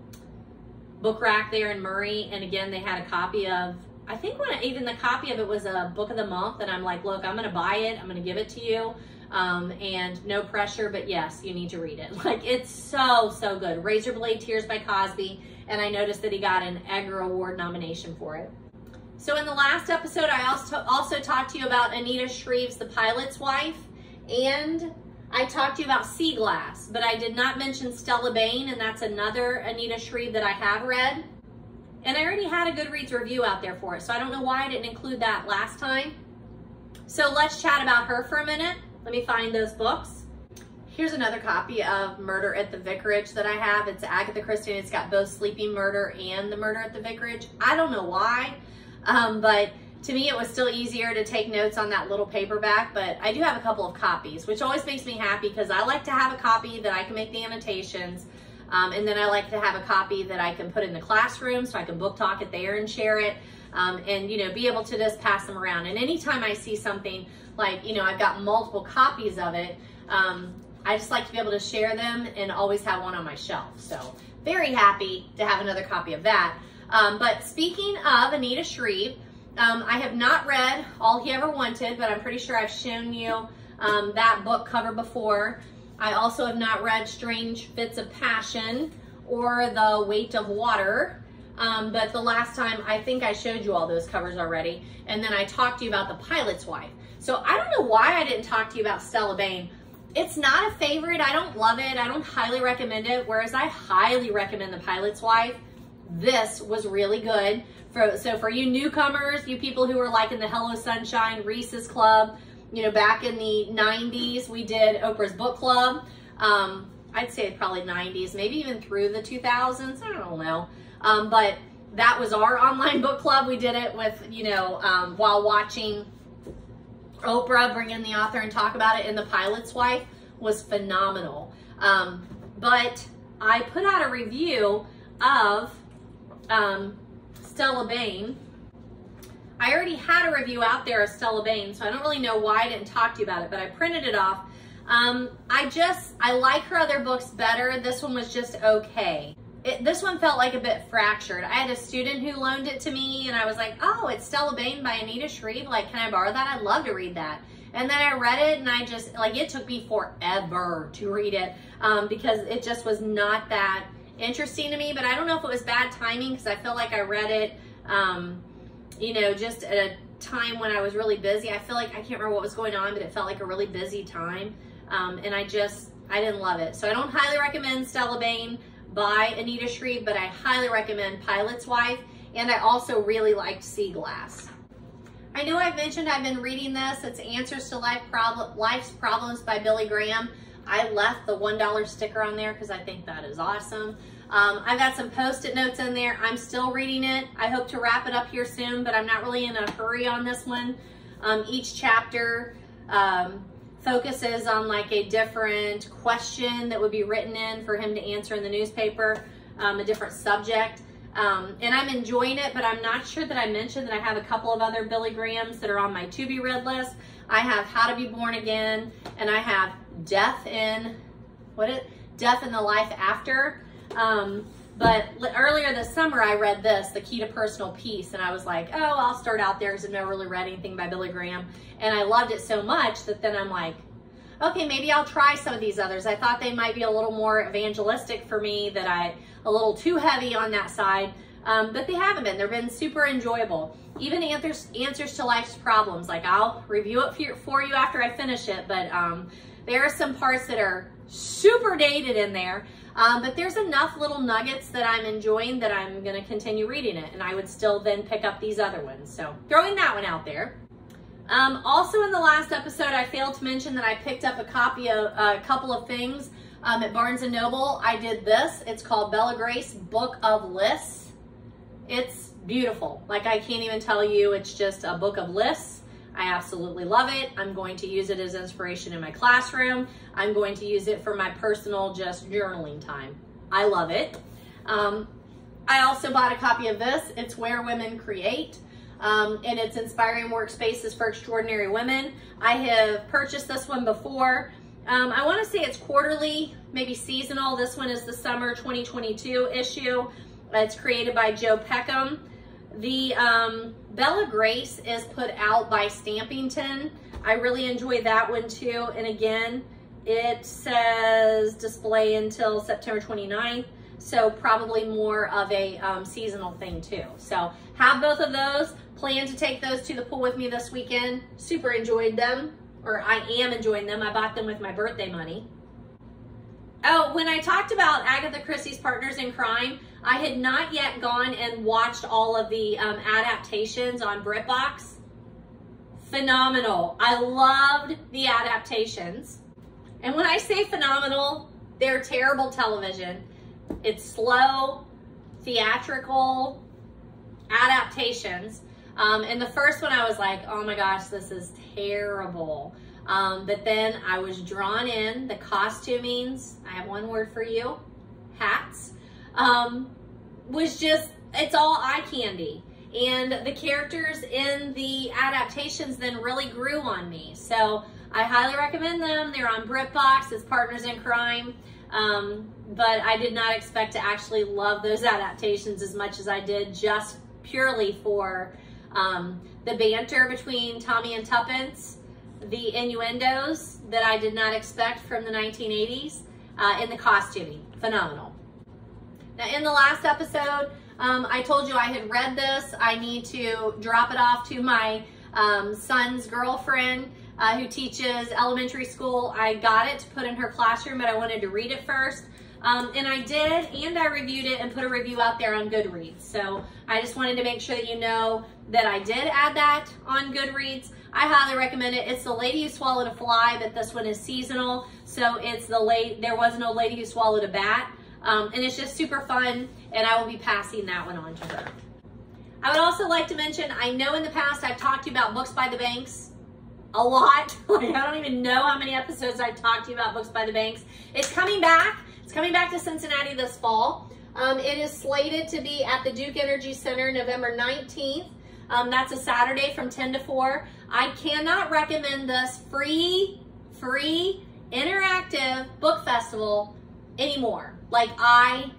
book rack there in Murray. And again, they had a copy of, I think when I, even the copy of it was a book of the month. And I'm like, look, I'm going to buy it. I'm going to give it to you. Um, and no pressure, but yes, you need to read it. Like, it's so, so good. Razor Blade Tears by Cosby. And I noticed that he got an Edgar Award nomination for it. So in the last episode, I also, also talked to you about Anita Shreve's The Pilot's Wife, and I talked to you about Sea Glass, but I did not mention Stella Bain, and that's another Anita Shreve that I have read. And I already had a Goodreads review out there for it, so I don't know why I didn't include that last time. So let's chat about her for a minute. Let me find those books. Here's another copy of Murder at the Vicarage that I have. It's Agatha Christie, and it's got both Sleeping Murder and The Murder at the Vicarage. I don't know why. Um, but to me, it was still easier to take notes on that little paperback, but I do have a couple of copies, which always makes me happy because I like to have a copy that I can make the annotations. Um, and then I like to have a copy that I can put in the classroom so I can book talk it there and share it. Um, and, you know, be able to just pass them around. And anytime I see something like, you know, I've got multiple copies of it. Um, I just like to be able to share them and always have one on my shelf. So very happy to have another copy of that. Um, but speaking of Anita Shreve, um, I have not read All He Ever Wanted, but I'm pretty sure I've shown you um, that book cover before. I also have not read Strange Fits of Passion or The Weight of Water, um, but the last time I think I showed you all those covers already, and then I talked to you about The Pilot's Wife. So I don't know why I didn't talk to you about Stella Bain. It's not a favorite. I don't love it. I don't highly recommend it, whereas I highly recommend The Pilot's Wife. This was really good. For, so for you newcomers, you people who were like in the Hello Sunshine, Reese's Club, you know, back in the nineties, we did Oprah's Book Club. Um, I'd say probably nineties, maybe even through the two thousands. I don't know. Um, but that was our online book club. We did it with, you know, um, while watching Oprah bring in the author and talk about it. And The Pilot's Wife was phenomenal. Um, but I put out a review of Um, Stella Bain. I already had a review out there of Stella Bain, so I don't really know why I didn't talk to you about it, but I printed it off. Um, I just, I like her other books better. This one was just okay. It, this one felt like a bit fractured. I had a student who loaned it to me, and I was like, oh, it's Stella Bain by Anita Shreve. Like, can I borrow that? I'd love to read that. And then I read it, and I just, like, it took me forever to read it um, because it just was not that interesting to me, but I don't know if it was bad timing because I feel like I read it, um, you know, just at a time when I was really busy. I feel like, I can't remember what was going on, but it felt like a really busy time. Um, and I just, I didn't love it. So I don't highly recommend Stella Bain by Anita Shreve, but I highly recommend Pilot's Wife. And I also really liked Sea Glass. I know I've mentioned I've been reading this. It's Answers to Life Problem, Life's Problems by Billy Graham. I left the one dollar sticker on there because I think that is awesome. Um, I've got some post-it notes in there. I'm still reading it. I hope to wrap it up here soon, but I'm not really in a hurry on this one. Um, each chapter um, focuses on like a different question that would be written in for him to answer in the newspaper, um, a different subject. Um, and I'm enjoying it, but I'm not sure that I mentioned that I have a couple of other Billy Grahams that are on my to-be read list. I have How to Be Born Again, and I have Death in, what is, Death in the Life After. Um, but earlier this summer, I read this, The Key to Personal Peace, and I was like, oh, I'll start out there because I've never really read anything by Billy Graham. And I loved it so much that then I'm like, okay, maybe I'll try some of these others. I thought they might be a little more evangelistic for me, that I, a little too heavy on that side, um, but they haven't been. They've been super enjoyable. Even Answers, answers to Life's Problems, like I'll review it for you, for you after I finish it, but um, there are some parts that are super dated in there, um, but there's enough little nuggets that I'm enjoying that I'm gonna continue reading it, and I would still then pick up these other ones, so throwing that one out there. Um, also in the last episode, I failed to mention that I picked up a copy of uh, a couple of things um, at Barnes and Noble. I did this. It's called Bella Grace Book of Lists. It's beautiful. Like I can't even tell you, it's just a book of lists. I absolutely love it. I'm going to use it as inspiration in my classroom. I'm going to use it for my personal just journaling time. I love it. Um, I also bought a copy of this. It's Where Women Create. Um, and it's Inspiring Workspaces for Extraordinary Women. I have purchased this one before. Um, I want to say it's quarterly, maybe seasonal. This one is the summer twenty twenty-two issue. It's created by Joe Peckham. The um, Bella Grace is put out by Stampington. I really enjoy that one too. And again, it says display until September twenty-ninth. So probably more of a um, seasonal thing too. So have both of those. Plan to take those to the pool with me this weekend. Super enjoyed them, or I am enjoying them. I bought them with my birthday money. Oh, when I talked about Agatha Christie's Partners in Crime, I had not yet gone and watched all of the um, adaptations on Britbox. Phenomenal. I loved the adaptations. And when I say phenomenal, they're terrible television. It's slow, theatrical adaptations. Um, and the first one I was like, oh my gosh, this is terrible. Um, but then I was drawn in. The costumings, I have one word for you, hats, um, was just, it's all eye candy. And the characters in the adaptations then really grew on me. So I highly recommend them. They're on BritBox. It's Partners in Crime. Um, but I did not expect to actually love those adaptations as much as I did, just purely for um, the banter between Tommy and Tuppence, the innuendos that I did not expect from the nineteen eighties, uh, and the costuming. Phenomenal. Now, in the last episode, um, I told you I had read this. I need to drop it off to my um, son's girlfriend, Uh, who teaches elementary school. I got it to put in her classroom, but I wanted to read it first. Um, and I did, and I reviewed it and put a review out there on Goodreads. So I just wanted to make sure that you know that I did add that on Goodreads. I highly recommend it. It's The Lady Who Swallowed a Fly, but this one is seasonal. So it's the late, There Was No Lady Who Swallowed a Bat. Um, and it's just super fun, and I will be passing that one on to her. I would also like to mention, I know in the past I've talked to you about Books by the Banks. A lot. Like, I don't even know how many episodes I talked to you about Books by the Banks. It's coming back. It's coming back to Cincinnati this fall. Um, it is slated to be at the Duke Energy Center November nineteenth. Um, that's a Saturday from ten to four. I cannot recommend this free, free, interactive book festival anymore. Like, I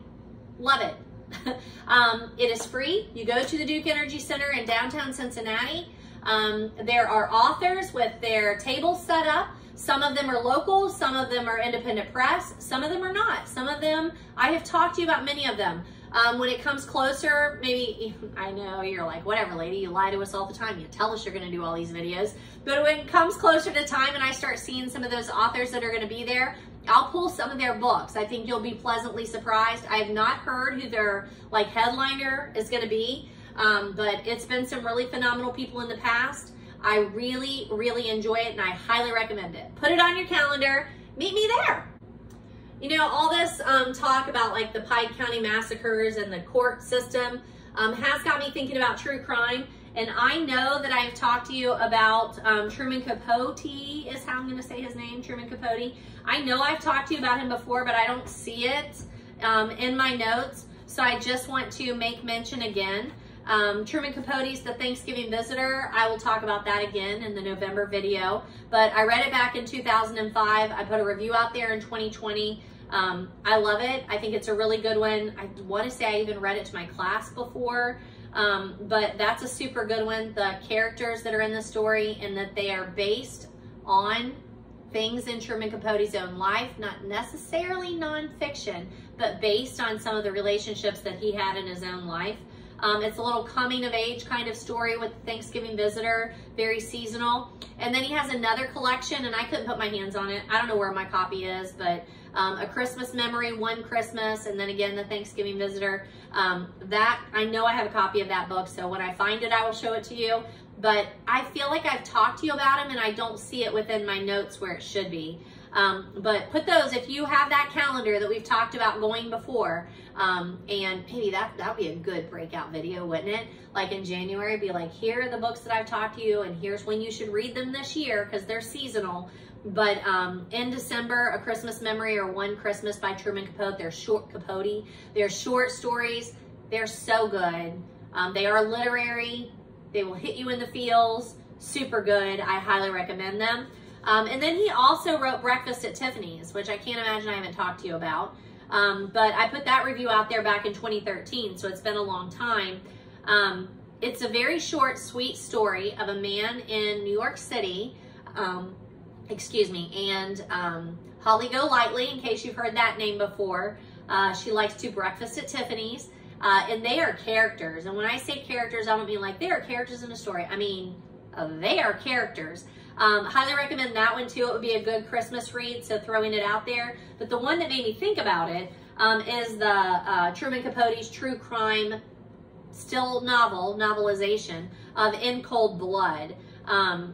love it. um, it is free. You go to the Duke Energy Center in downtown Cincinnati. Um, there are authors with their tables set up. Some of them are local, some of them are independent press, some of them are not. Some of them, I have talked to you about many of them. Um, when it comes closer, maybe, I know you're like, whatever lady, you lie to us all the time. You tell us you're going to do all these videos. But when it comes closer to time and I start seeing some of those authors that are going to be there, I'll pull some of their books. I think you'll be pleasantly surprised. I have not heard who their like headliner is going to be, um, but it's been some really phenomenal people in the past. I really, really enjoy it and I highly recommend it. Put it on your calendar. Meet me there. You know, all this um, talk about like the Pike County massacres and the court system um, has got me thinking about true crime. And I know that I've talked to you about um, Truman Capote, is how I'm going to say his name, Truman Capote. I know I've talked to you about him before, but I don't see it um, in my notes. So I just want to make mention again. Um, Truman Capote's The Thanksgiving Visitor. I will talk about that again in the November video, but I read it back in two thousand five. I put a review out there in twenty twenty. Um, I love it. I think it's a really good one. I want to say I even read it to my class before, um, but that's a super good one. The characters that are in the story and that they are based on things in Truman Capote's own life, not necessarily nonfiction, but based on some of the relationships that he had in his own life. Um, it's a little coming of age kind of story with the Thanksgiving Visitor, very seasonal. And then he has another collection and I couldn't put my hands on it. I don't know where my copy is, but um, A Christmas Memory, One Christmas, and then again, the Thanksgiving Visitor. Um, that, I know I have a copy of that book, so when I find it, I will show it to you. But I feel like I've talked to you about him and I don't see it within my notes where it should be. Um, but put those, if you have that calendar that we've talked about going before, um, and maybe that, that'd be a good breakout video, wouldn't it? Like in January, be like, here are the books that I've talked to you and here's when you should read them this year because they're seasonal. But, um, in December, A Christmas Memory or One Christmas by Truman Capote, they're short Capote, they're short stories. They're so good. Um, they are literary. They will hit you in the feels. Super good. I highly recommend them. Um, and then he also wrote Breakfast at Tiffany's, which I can't imagine I haven't talked to you about. Um, but I put that review out there back in twenty thirteen, so it's been a long time. Um, it's a very short, sweet story of a man in New York City, um, excuse me, and um, Holly Golightly, in case you've heard that name before. Uh, she likes to breakfast at Tiffany's, uh, and they are characters. And when I say characters, I don't mean like they are characters in a story. I mean, uh, they are characters. Um, highly recommend that one too. It would be a good Christmas read, so throwing it out there. But the one that made me think about it um, is the uh, Truman Capote's true crime still novel, novelization of In Cold Blood. Um,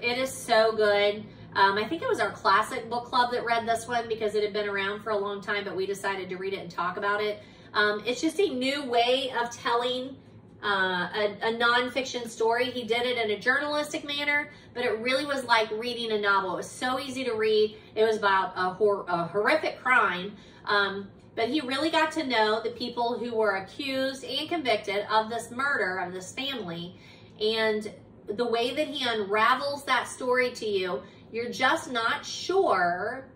it is so good. Um, I think it was our classic book club that read this one because it had been around for a long time, but we decided to read it and talk about it. Um, it's just a new way of telling Uh, a, a nonfiction story. He did it in a journalistic manner, but it really was like reading a novel. It was so easy to read. It was about a, hor a horrific crime, um, but he really got to know the people who were accused and convicted of this murder of this family, and the way that he unravels that story to you, you're just not sure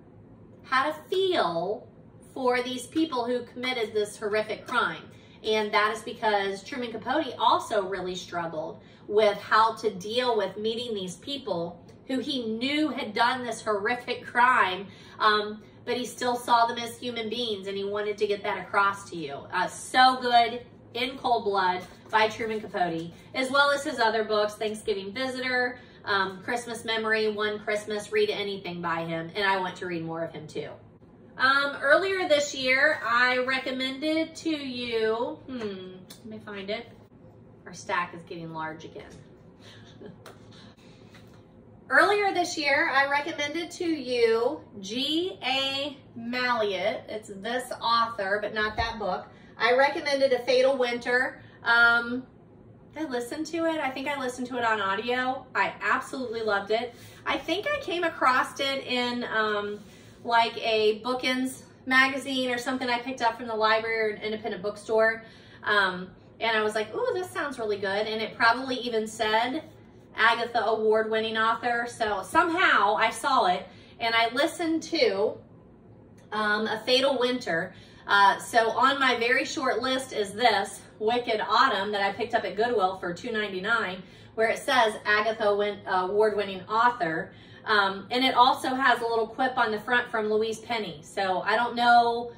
how to feel for these people who committed this horrific crime. And that is because Truman Capote also really struggled with how to deal with meeting these people who he knew had done this horrific crime, um, but he still saw them as human beings and he wanted to get that across to you. Uh, so good, In Cold Blood by Truman Capote, as well as his other books, Thanksgiving Visitor, um, Christmas Memory, One Christmas, read anything by him. And I want to read more of him too. Um, earlier this year, I recommended to you, hmm, let me find it. Our stack is getting large again. Earlier this year, I recommended to you G A Mallet. It's this author, but not that book. I recommended A Fatal Winter. Um, I listened to it. I think I listened to it on audio. I absolutely loved it. I think I came across it in, um, like a Bookends magazine or something I picked up from the library or an independent bookstore. Um, and I was like, ooh, this sounds really good. And it probably even said Agatha award-winning author. So somehow I saw it and I listened to um, A Fatal Winter. Uh, so on my very short list is this Wicked Autumn that I picked up at Goodwill for two ninety-nine, where it says Agatha award-winning author. Um, and it also has a little quip on the front from Louise Penny. So I don't know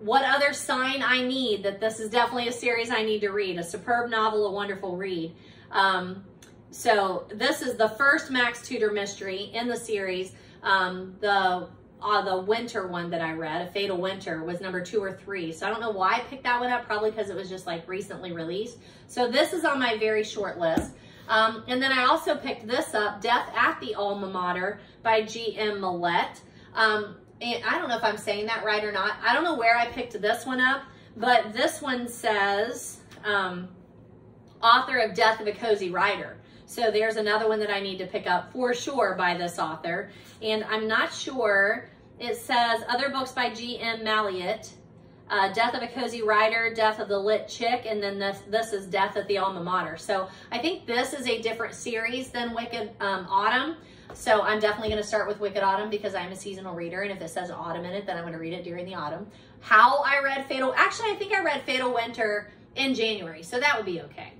What other sign I need that this is definitely a series I need to read? A superb novel, a wonderful read. Um, so this is the first Max Tudor mystery in the series. Um, the uh, the winter one that I read, A Fatal Winter, was number two or three. So I don't know why I picked that one up, probably because it was just like recently released. So this is on my very short list. Um, and then I also picked this up, Death at the Alma Mater by G M Millett. Um, And I don't know if I'm saying that right or not. I don't know where I picked this one up, but this one says um, author of Death of a Cozy Writer. So there's another one that I need to pick up for sure by this author. And I'm not sure. It says other books by G M Malliot, uh, Death of a Cozy Writer, Death of the Lit Chick, and then this, this is Death at the Alma Mater. So I think this is a different series than Wicked um, Autumn. So I'm definitely going to start with Wicked Autumn because I'm a seasonal reader, and if it says autumn in it, then I'm going to read it during the autumn. How I read Fatal... Actually, I think I read Fatal Winter in January, so that would be okay.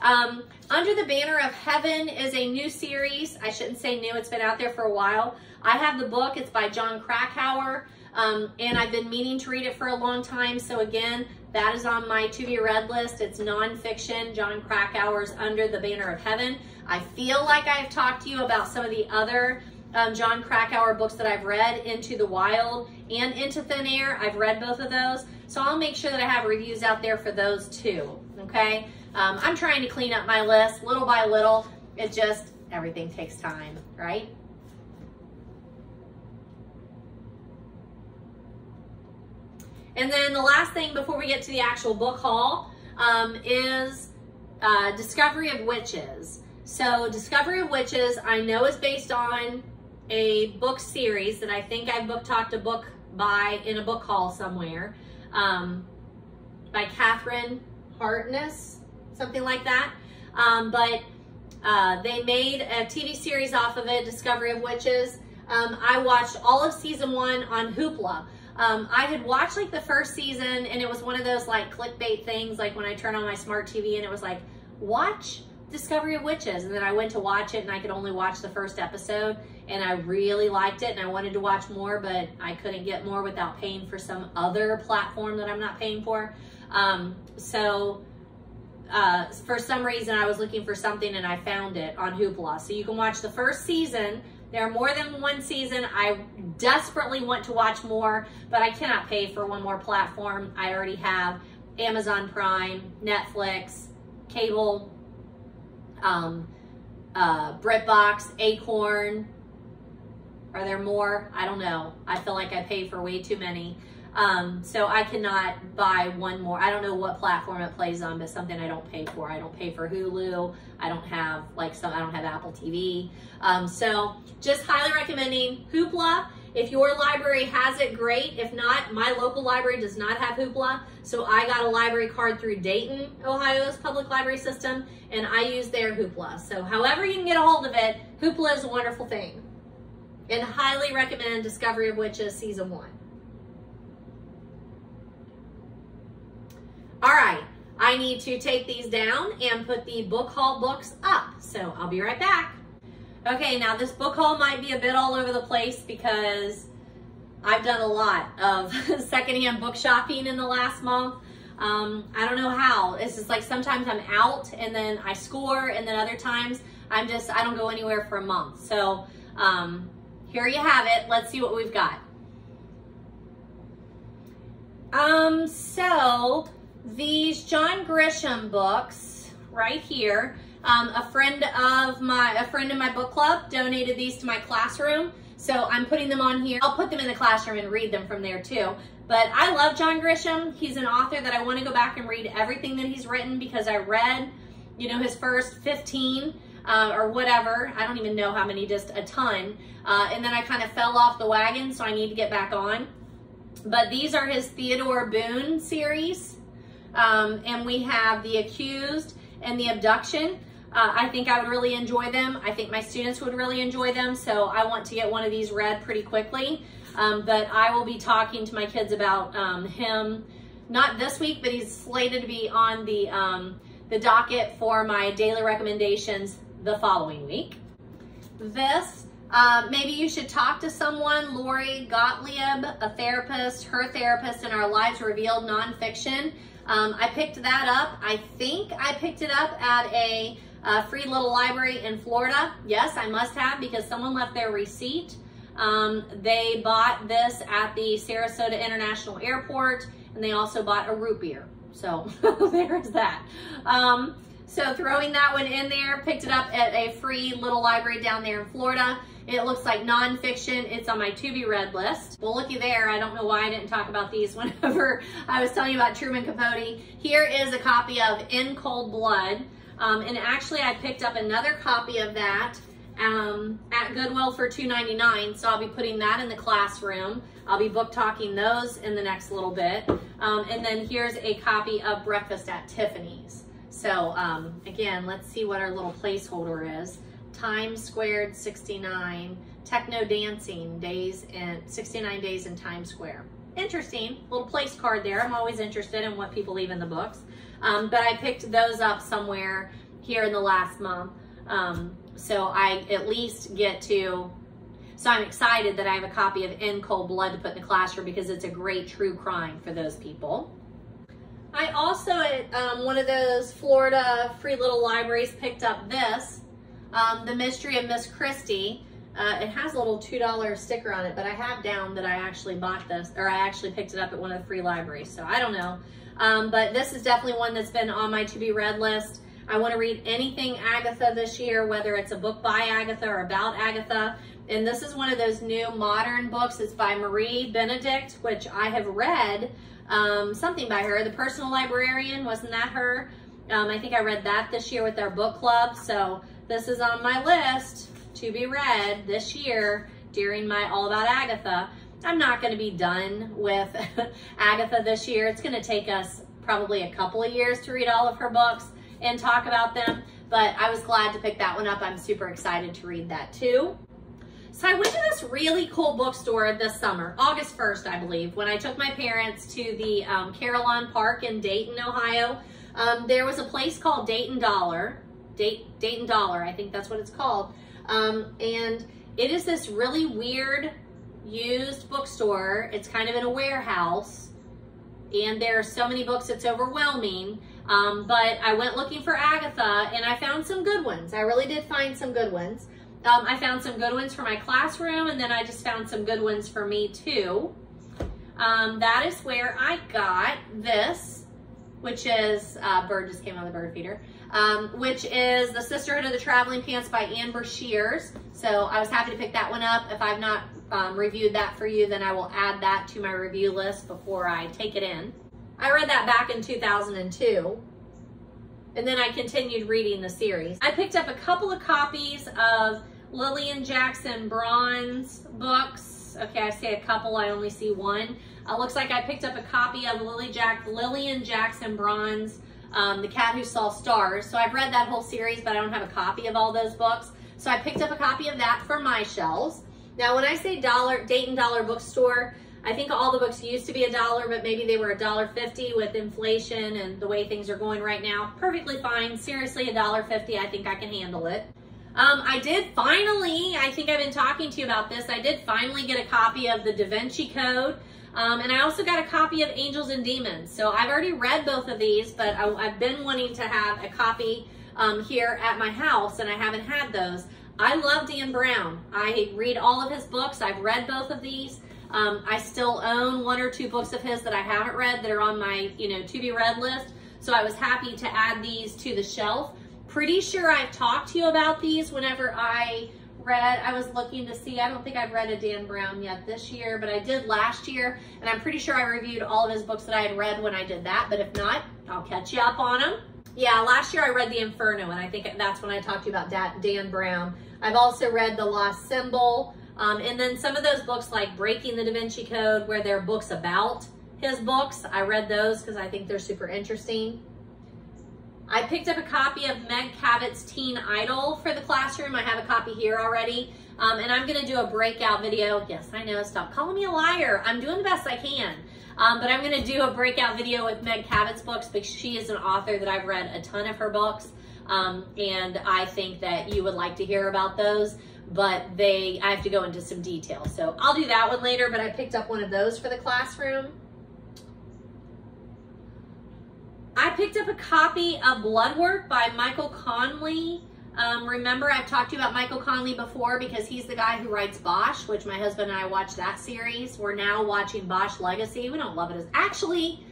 Um, Under the Banner of Heaven is a new series. I shouldn't say new. It's been out there for a while. I have the book. It's by John Krakauer, um, and I've been meaning to read it for a long time. So again, that is on my to-be-read list. It's nonfiction, John Krakauer's Under the Banner of Heaven. I feel like I've talked to you about some of the other um, John Krakauer books that I've read, Into the Wild and Into Thin Air. I've read both of those, so I'll make sure that I have reviews out there for those too, okay? Um, I'm trying to clean up my list little by little. It just, everything takes time, right? And then the last thing before we get to the actual book haul um, is uh, Discovery of Witches. So Discovery of Witches, I know, is based on a book series that I think I book talked a book by in a book haul somewhere um, by Catherine Hartness, something like that. Um, but uh, they made a T V series off of it, Discovery of Witches. Um, I watched all of season one on Hoopla. Um, I had watched like the first season, and it was one of those like clickbait things, like when I turn on my smart T V and it was like, watch Discovery of Witches. And then I went to watch it and I could only watch the first episode, and I really liked it and I wanted to watch more, but I couldn't get more without paying for some other platform that I'm not paying for. Um, so uh, for some reason I was looking for something and I found it on Hoopla. So you can watch the first season. There are more than one season. I desperately want to watch more, but I cannot pay for one more platform. I already have Amazon Prime, Netflix, cable, um, uh, Britbox, Acorn. Are there more? I don't know. I feel like I pay for way too many. Um, so I cannot buy one more. I don't know what platform it plays on, but something I don't pay for. I don't pay for Hulu. I don't have like some, I don't have Apple T V. Um, so just highly recommending Hoopla. If your library has it, great. If not, my local library does not have Hoopla. So I got a library card through Dayton, Ohio's public library system, and I use their Hoopla. So however you can get a hold of it, Hoopla is a wonderful thing. And highly recommend Discovery of Witches season one. All right, I need to take these down and put the book haul books up. So I'll be right back. Okay, now this book haul might be a bit all over the place because I've done a lot of secondhand book shopping in the last month. Um, I don't know how. It's just like sometimes I'm out and then I score, and then other times I'm just, I don't go anywhere for a month. So um, here you have it. Let's see what we've got. Um, so... These John Grisham books right here. Um, a friend of my, a friend in my book club donated these to my classroom, so I'm putting them on here. I'll put them in the classroom and read them from there too. But I love John Grisham. He's an author that I want to go back and read everything that he's written because I read, you know, his first fifteen uh, or whatever. I don't even know how many, just a ton. Uh, and then I kind of fell off the wagon, so I need to get back on. But these are his Theodore Boone series. Um, and we have The Accused and The Abduction. Uh, I think I would really enjoy them. I think my students would really enjoy them, so I want to get one of these read pretty quickly. Um, but I will be talking to my kids about um, him, not this week, but he's slated to be on the, um, the docket for my daily recommendations the following week. This Um, maybe you should talk to someone. Lori Gottlieb, a therapist, her therapist in Our Lives Revealed nonfiction. Um, I picked that up. I think I picked it up at a uh, free little library in Florida. Yes, I must have, because someone left their receipt. Um, they bought this at the Sarasota International Airport, and they also bought a root beer. So there's that. Um, so throwing that one in there, picked it up at a free little library down there in Florida. It looks like nonfiction. It's on my to be read list. Well, looky there. I don't know why I didn't talk about these whenever I was telling you about Truman Capote. Here is a copy of In Cold Blood. Um, and actually I picked up another copy of that um, at Goodwill for two ninety-nine. So I'll be putting that in the classroom. I'll be book talking those in the next little bit. Um, and then here's a copy of Breakfast at Tiffany's. So um, again, let's see what our little placeholder is. Times Squared sixty-nine, Techno Dancing Days, and sixty-nine Days in Times Square. Interesting little place card there. I'm always interested in what people leave in the books. Um, but I picked those up somewhere here in the last month. Um, so I at least get to, so I'm excited that I have a copy of In Cold Blood to put in the classroom, because it's a great true crime for those people. I also, at um, one of those Florida free little libraries, picked up this. Um, The Mystery of Miss Christie. Uh, it has a little two dollar sticker on it, but I have down that I actually bought this, or I actually picked it up at one of the free libraries, so I don't know. Um, but this is definitely one that's been on my to be read list. I want to read anything Agatha this year, whether it's a book by Agatha or about Agatha. And this is one of those new modern books. It's by Marie Benedict, which I have read um, something by her. The Personal Librarian, wasn't that her? Um, I think I read that this year with our book club, so this is on my list to be read this year during my All About Agatha. I'm not going to be done with Agatha this year. It's going to take us probably a couple of years to read all of her books and talk about them, but I was glad to pick that one up. I'm super excited to read that too. So I went to this really cool bookstore this summer, August first, I believe, when I took my parents to the um, Carillon Park in Dayton, Ohio. Um, there was a place called Dayton Dollar. Dayton Dollar, I think that's what it's called. Um, and it is this really weird used bookstore. It's kind of in a warehouse, and there are so many books, it's overwhelming. Um, but I went looking for Agatha, and I found some good ones. I really did find some good ones. Um, I found some good ones for my classroom, and then I just found some good ones for me too. Um, that is where I got this, which is, uh, bird just came on the bird feeder. Um, which is The Sisterhood of the Traveling Pants by Amber Shears. So I was happy to pick that one up. If I've not um, reviewed that for you, then I will add that to my review list before I take it in. I read that back in two thousand two, and then I continued reading the series. I picked up a couple of copies of Lillian Jackson Braun's books. Okay, I say a couple, I only see one. Uh, looks like I picked up a copy of Lily Jack Lillian Jackson Braun's Um, The Cat Who Saw Stars. So I've read that whole series, but I don't have a copy of all those books. So I picked up a copy of that for my shelves. Now, when I say dollar, Dayton Dollar Bookstore, I think all the books used to be a dollar, but maybe they were a dollar fifty with inflation and the way things are going right now. Perfectly fine. Seriously, a dollar fifty. I think I can handle it. Um, I did finally, I think I've been talking to you about this, I did finally get a copy of The Da Vinci Code. Um, and I also got a copy of Angels and Demons. So I've already read both of these, but I, I've been wanting to have a copy um, here at my house, and I haven't had those. I love Dan Brown. I read all of his books. I've read both of these. Um, I still own one or two books of his that I haven't read that are on my, you know, to be read list. So I was happy to add these to the shelf. Pretty sure I've talked to you about these whenever I read. I was looking to see, I don't think I've read a Dan Brown yet this year, but I did last year, and I'm pretty sure I reviewed all of his books that I had read when I did that, but if not, I'll catch you up on them. Yeah, last year I read The Inferno, and I think that's when I talked to you about Dan Brown. I've also read The Lost Symbol, um, and then some of those books like Breaking the Da Vinci Code, where they're books about his books. I read those because I think they're super interesting. I picked up a copy of Meg Cabot's Teen Idol for the classroom. I have a copy here already. Um, and I'm going to do a breakout video. Yes, I know. Stop calling me a liar. I'm doing the best I can. Um, but I'm going to do a breakout video with Meg Cabot's books, because she is an author that I've read a ton of her books. Um, and I think that you would like to hear about those. but they, I have to go into some detail. So I'll do that one later, but I picked up one of those for the classroom. I picked up a copy of Bloodwork by Michael Conley. Um, remember, I've talked to you about Michael Conley before because he's the guy who writes Bosch, which my husband and I watched that series. We're now watching Bosch Legacy. We don't love it as, actually,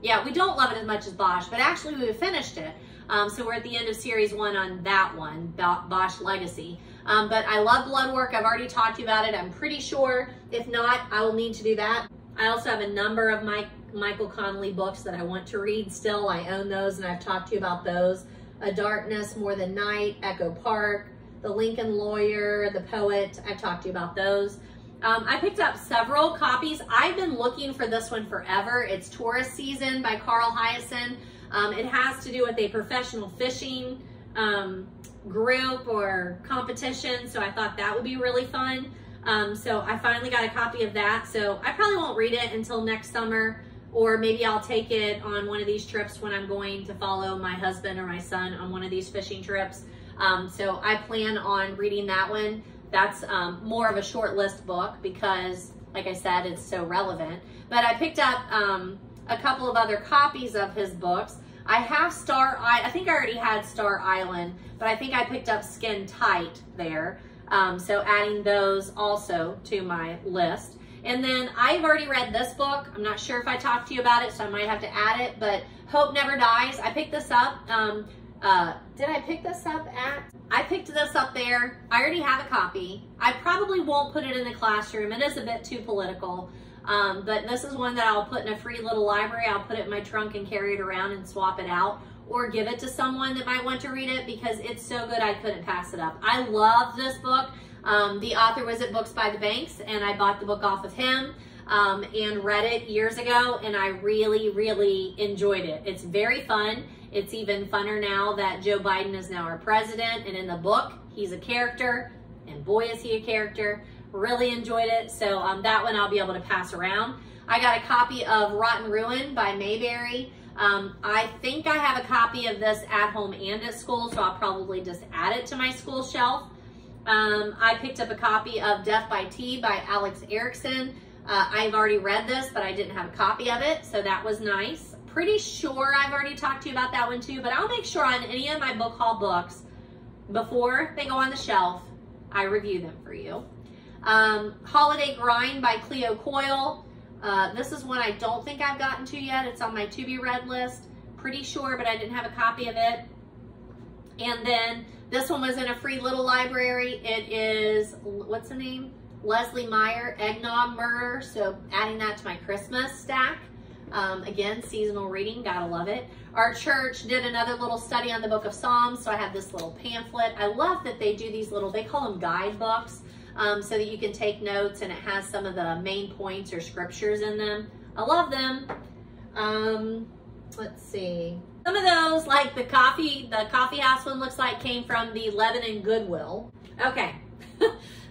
yeah, we don't love it as much as Bosch, but actually we finished it. Um, so we're at the end of series one on that one, Bosch Legacy. Um, but I love Bloodwork. I've already talked to you about it, I'm pretty sure. If not, I will need to do that. I also have a number of my Michael Conley books that I want to read still. I own those and I've talked to you about those. A Darkness, More Than Night, Echo Park, The Lincoln Lawyer, The Poet. I've talked to you about those. Um, I picked up several copies. I've been looking for this one forever. It's Tourist Season by Carl Hyacin. Um, it has to do with a professional fishing um, group or competition, so I thought that would be really fun. Um, so I finally got a copy of that. So I probably won't read it until next summer. Or maybe I'll take it on one of these trips when I'm going to follow my husband or my son on one of these fishing trips. Um, so I plan on reading that one. That's um, more of a short list book because, like I said, it's so relevant. But I picked up um, a couple of other copies of his books. I have Star I I think I already had Star Island, but I think I picked up Skin Tight there. Um, so adding those also to my list. And then I've already read this book. I'm not sure if I talked to you about it, so I might have to add it, but Hope Never Dies. I picked this up. Um, uh, did I pick this up at? I picked this up there. I already have a copy. I probably won't put it in the classroom. It is a bit too political, um, but this is one that I'll put in a free little library. I'll put it in my trunk and carry it around and swap it out or give it to someone that might want to read it because it's so good I couldn't pass it up. I love this book. Um, the author was at Books by the Banks, and I bought the book off of him um, and read it years ago, and I really, really enjoyed it. It's very fun. It's even funner now that Joe Biden is now our president, and in the book, he's a character, and boy, is he a character. Really enjoyed it, so um, that one I'll be able to pass around. I got a copy of Rotten Ruin by Mayberry. Um, I think I have a copy of this at home and at school, so I'll probably just add it to my school shelf. Um, I picked up a copy of Death by Tea by Alex Erickson. Uh, I've already read this, but I didn't have a copy of it, so that was nice. Pretty sure I've already talked to you about that one too, but I'll make sure on any of my book haul books, before they go on the shelf, I review them for you. Um, Holiday Grind by Cleo Coyle. Uh, this is one I don't think I've gotten to yet. It's on my to be read list. Pretty sure, but I didn't have a copy of it. And then this one was in a free little library. It is, what's the name? Leslie Meyer, Eggnog Murder. So adding that to my Christmas stack. Um, again, seasonal reading, gotta love it. Our church did another little study on the Book of Psalms. So I have this little pamphlet. I love that they do these little, they call them guidebooks, um, so that you can take notes and it has some of the main points or scriptures in them. I love them. Um, let's see. Some of those, like the coffee, the coffee house one looks like came from the Lebanon Goodwill. Okay,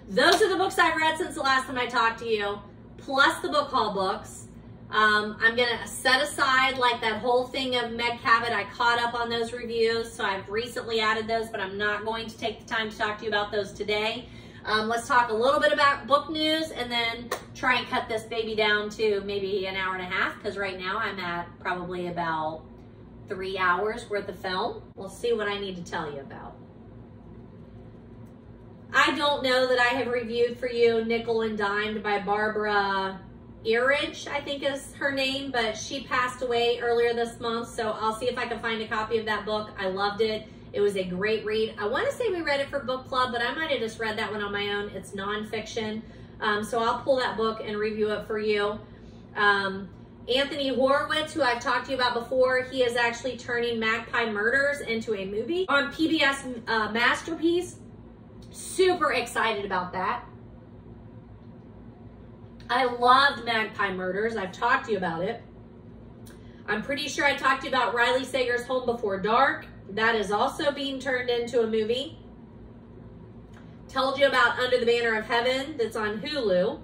those are the books I've read since the last time I talked to you, plus the book haul books. Um, I'm gonna set aside like that whole thing of Meg Cabot. I caught up on those reviews, so I've recently added those, but I'm not going to take the time to talk to you about those today. Um, let's talk a little bit about book news and then try and cut this baby down to maybe an hour and a half, because right now I'm at probably about three hours worth of film. We'll see what I need to tell you about. I don't know that I have reviewed for you Nickel and Dimed by Barbara Ehrig, I think is her name, but she passed away earlier this month, so I'll see if I can find a copy of that book. I loved it. It was a great read. I want to say we read it for book club, but I might have just read that one on my own. It's nonfiction, um, so I'll pull that book and review it for you. Um, Anthony Horowitz, who I've talked to you about before, he is actually turning Magpie Murders into a movie on P B S uh, Masterpiece. Super excited about that. I loved Magpie Murders. I've talked to you about it. I'm pretty sure I talked to you about Riley Sager's Home Before Dark. That is also being turned into a movie. Told you about Under the Banner of Heaven, that's on Hulu.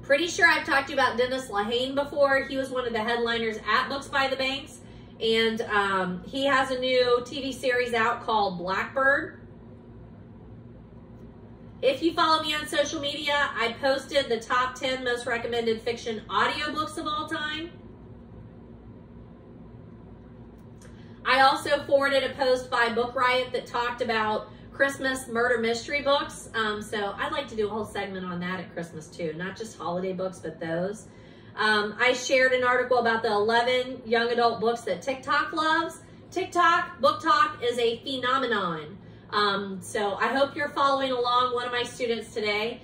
Pretty sure I've talked to you about Dennis Lehane before. He was one of the headliners at Books by the Banks, And um, he has a new T V series out called Blackbird. If you follow me on social media, I posted the top ten most recommended fiction audiobooks of all time. I also forwarded a post by Book Riot that talked about Christmas murder mystery books. Um, so I'd like to do a whole segment on that at Christmas too, not just holiday books, but those. Um, I shared an article about the eleven young adult books that TikTok loves. TikTok, book talk is a phenomenon. Um, so I hope you're following along. One of my students today,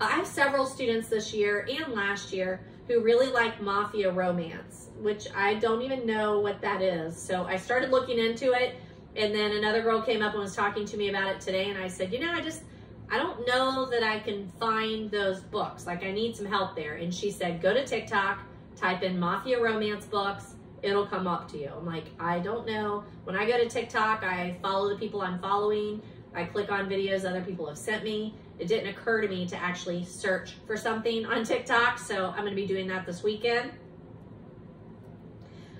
I have several students this year and last year who really like mafia romance, which I don't even know what that is. So I started looking into it, and then another girl came up and was talking to me about it today, and I said, you know, I just, I don't know that I can find those books. Like, I need some help there. And she said, go to TikTok, type in mafia romance books, it'll come up to you. I'm like, I don't know. When I go to TikTok, I follow the people I'm following. I click on videos other people have sent me. It didn't occur to me to actually search for something on TikTok, so I'm going to be doing that this weekend.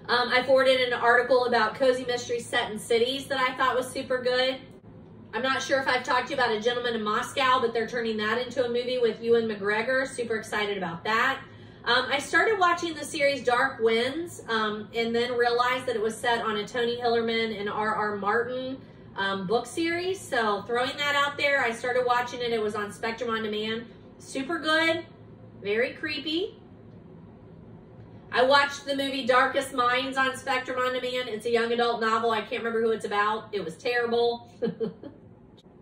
Um, I forwarded an article about cozy mysteries set in cities that I thought was super good. I'm not sure if I've talked to you about A Gentleman in Moscow, but they're turning that into a movie with Ewan McGregor. Super excited about that. Um, I started watching the series Dark Winds, um, and then realized that it was set on a Tony Hillerman and R R Martin um, book series. So throwing that out there, I started watching it. It was on Spectrum On Demand. Super good. Very creepy. I watched the movie Darkest Minds on Spectrum On Demand. It's a young adult novel. I can't remember who it's about. It was terrible.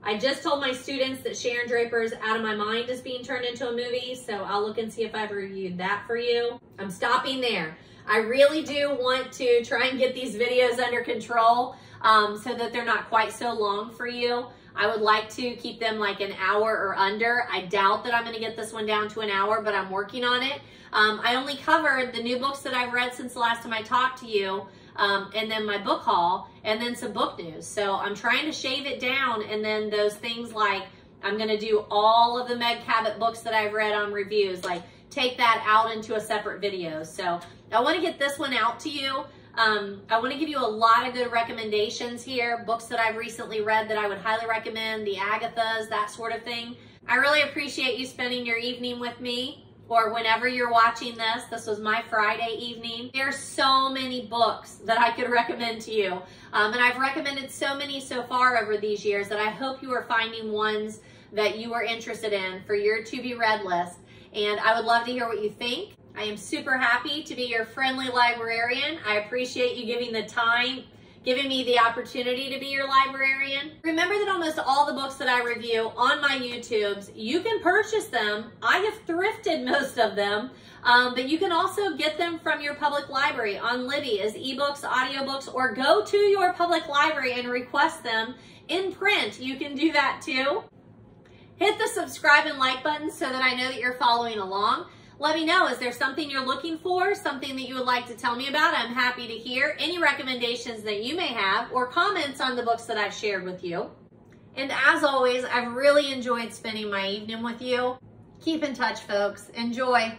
I just told my students that Sharon Draper's Out of My Mind is being turned into a movie, so I'll look and see if I've reviewed that for you. I'm stopping there. I really do want to try and get these videos under control um, so that they're not quite so long for you. I would like to keep them like an hour or under. I doubt that I'm going to get this one down to an hour, but I'm working on it. Um, I only covered the new books that I've read since the last time I talked to you, um, and then my book haul, and then some book news. So I'm trying to shave it down, and then those things like I'm going to do all of the Meg Cabot books that I've read on reviews, like take that out into a separate video. So I want to get this one out to you. Um, I want to give you a lot of good recommendations here, books that I've recently read that I would highly recommend, the Agathas, that sort of thing. I really appreciate you spending your evening with me, or whenever you're watching this. This was my Friday evening. There's so many books that I could recommend to you. Um, and I've recommended so many so far over these years that I hope you are finding ones that you are interested in for your to-be-read list. And I would love to hear what you think. I am super happy to be your friendly librarian. I appreciate you giving the time, giving me the opportunity to be your librarian. Remember that almost all the books that I review on my YouTubes, you can purchase them. I have thrifted most of them, um, but you can also get them from your public library on Libby as ebooks, audiobooks, or go to your public library and request them in print. You can do that too. Hit the subscribe and like button so that I know that you're following along. Let me know, is there something you're looking for, something that you would like to tell me about? I'm happy to hear any recommendations that you may have or comments on the books that I've shared with you. And as always, I've really enjoyed spending my evening with you. Keep in touch, folks. Enjoy.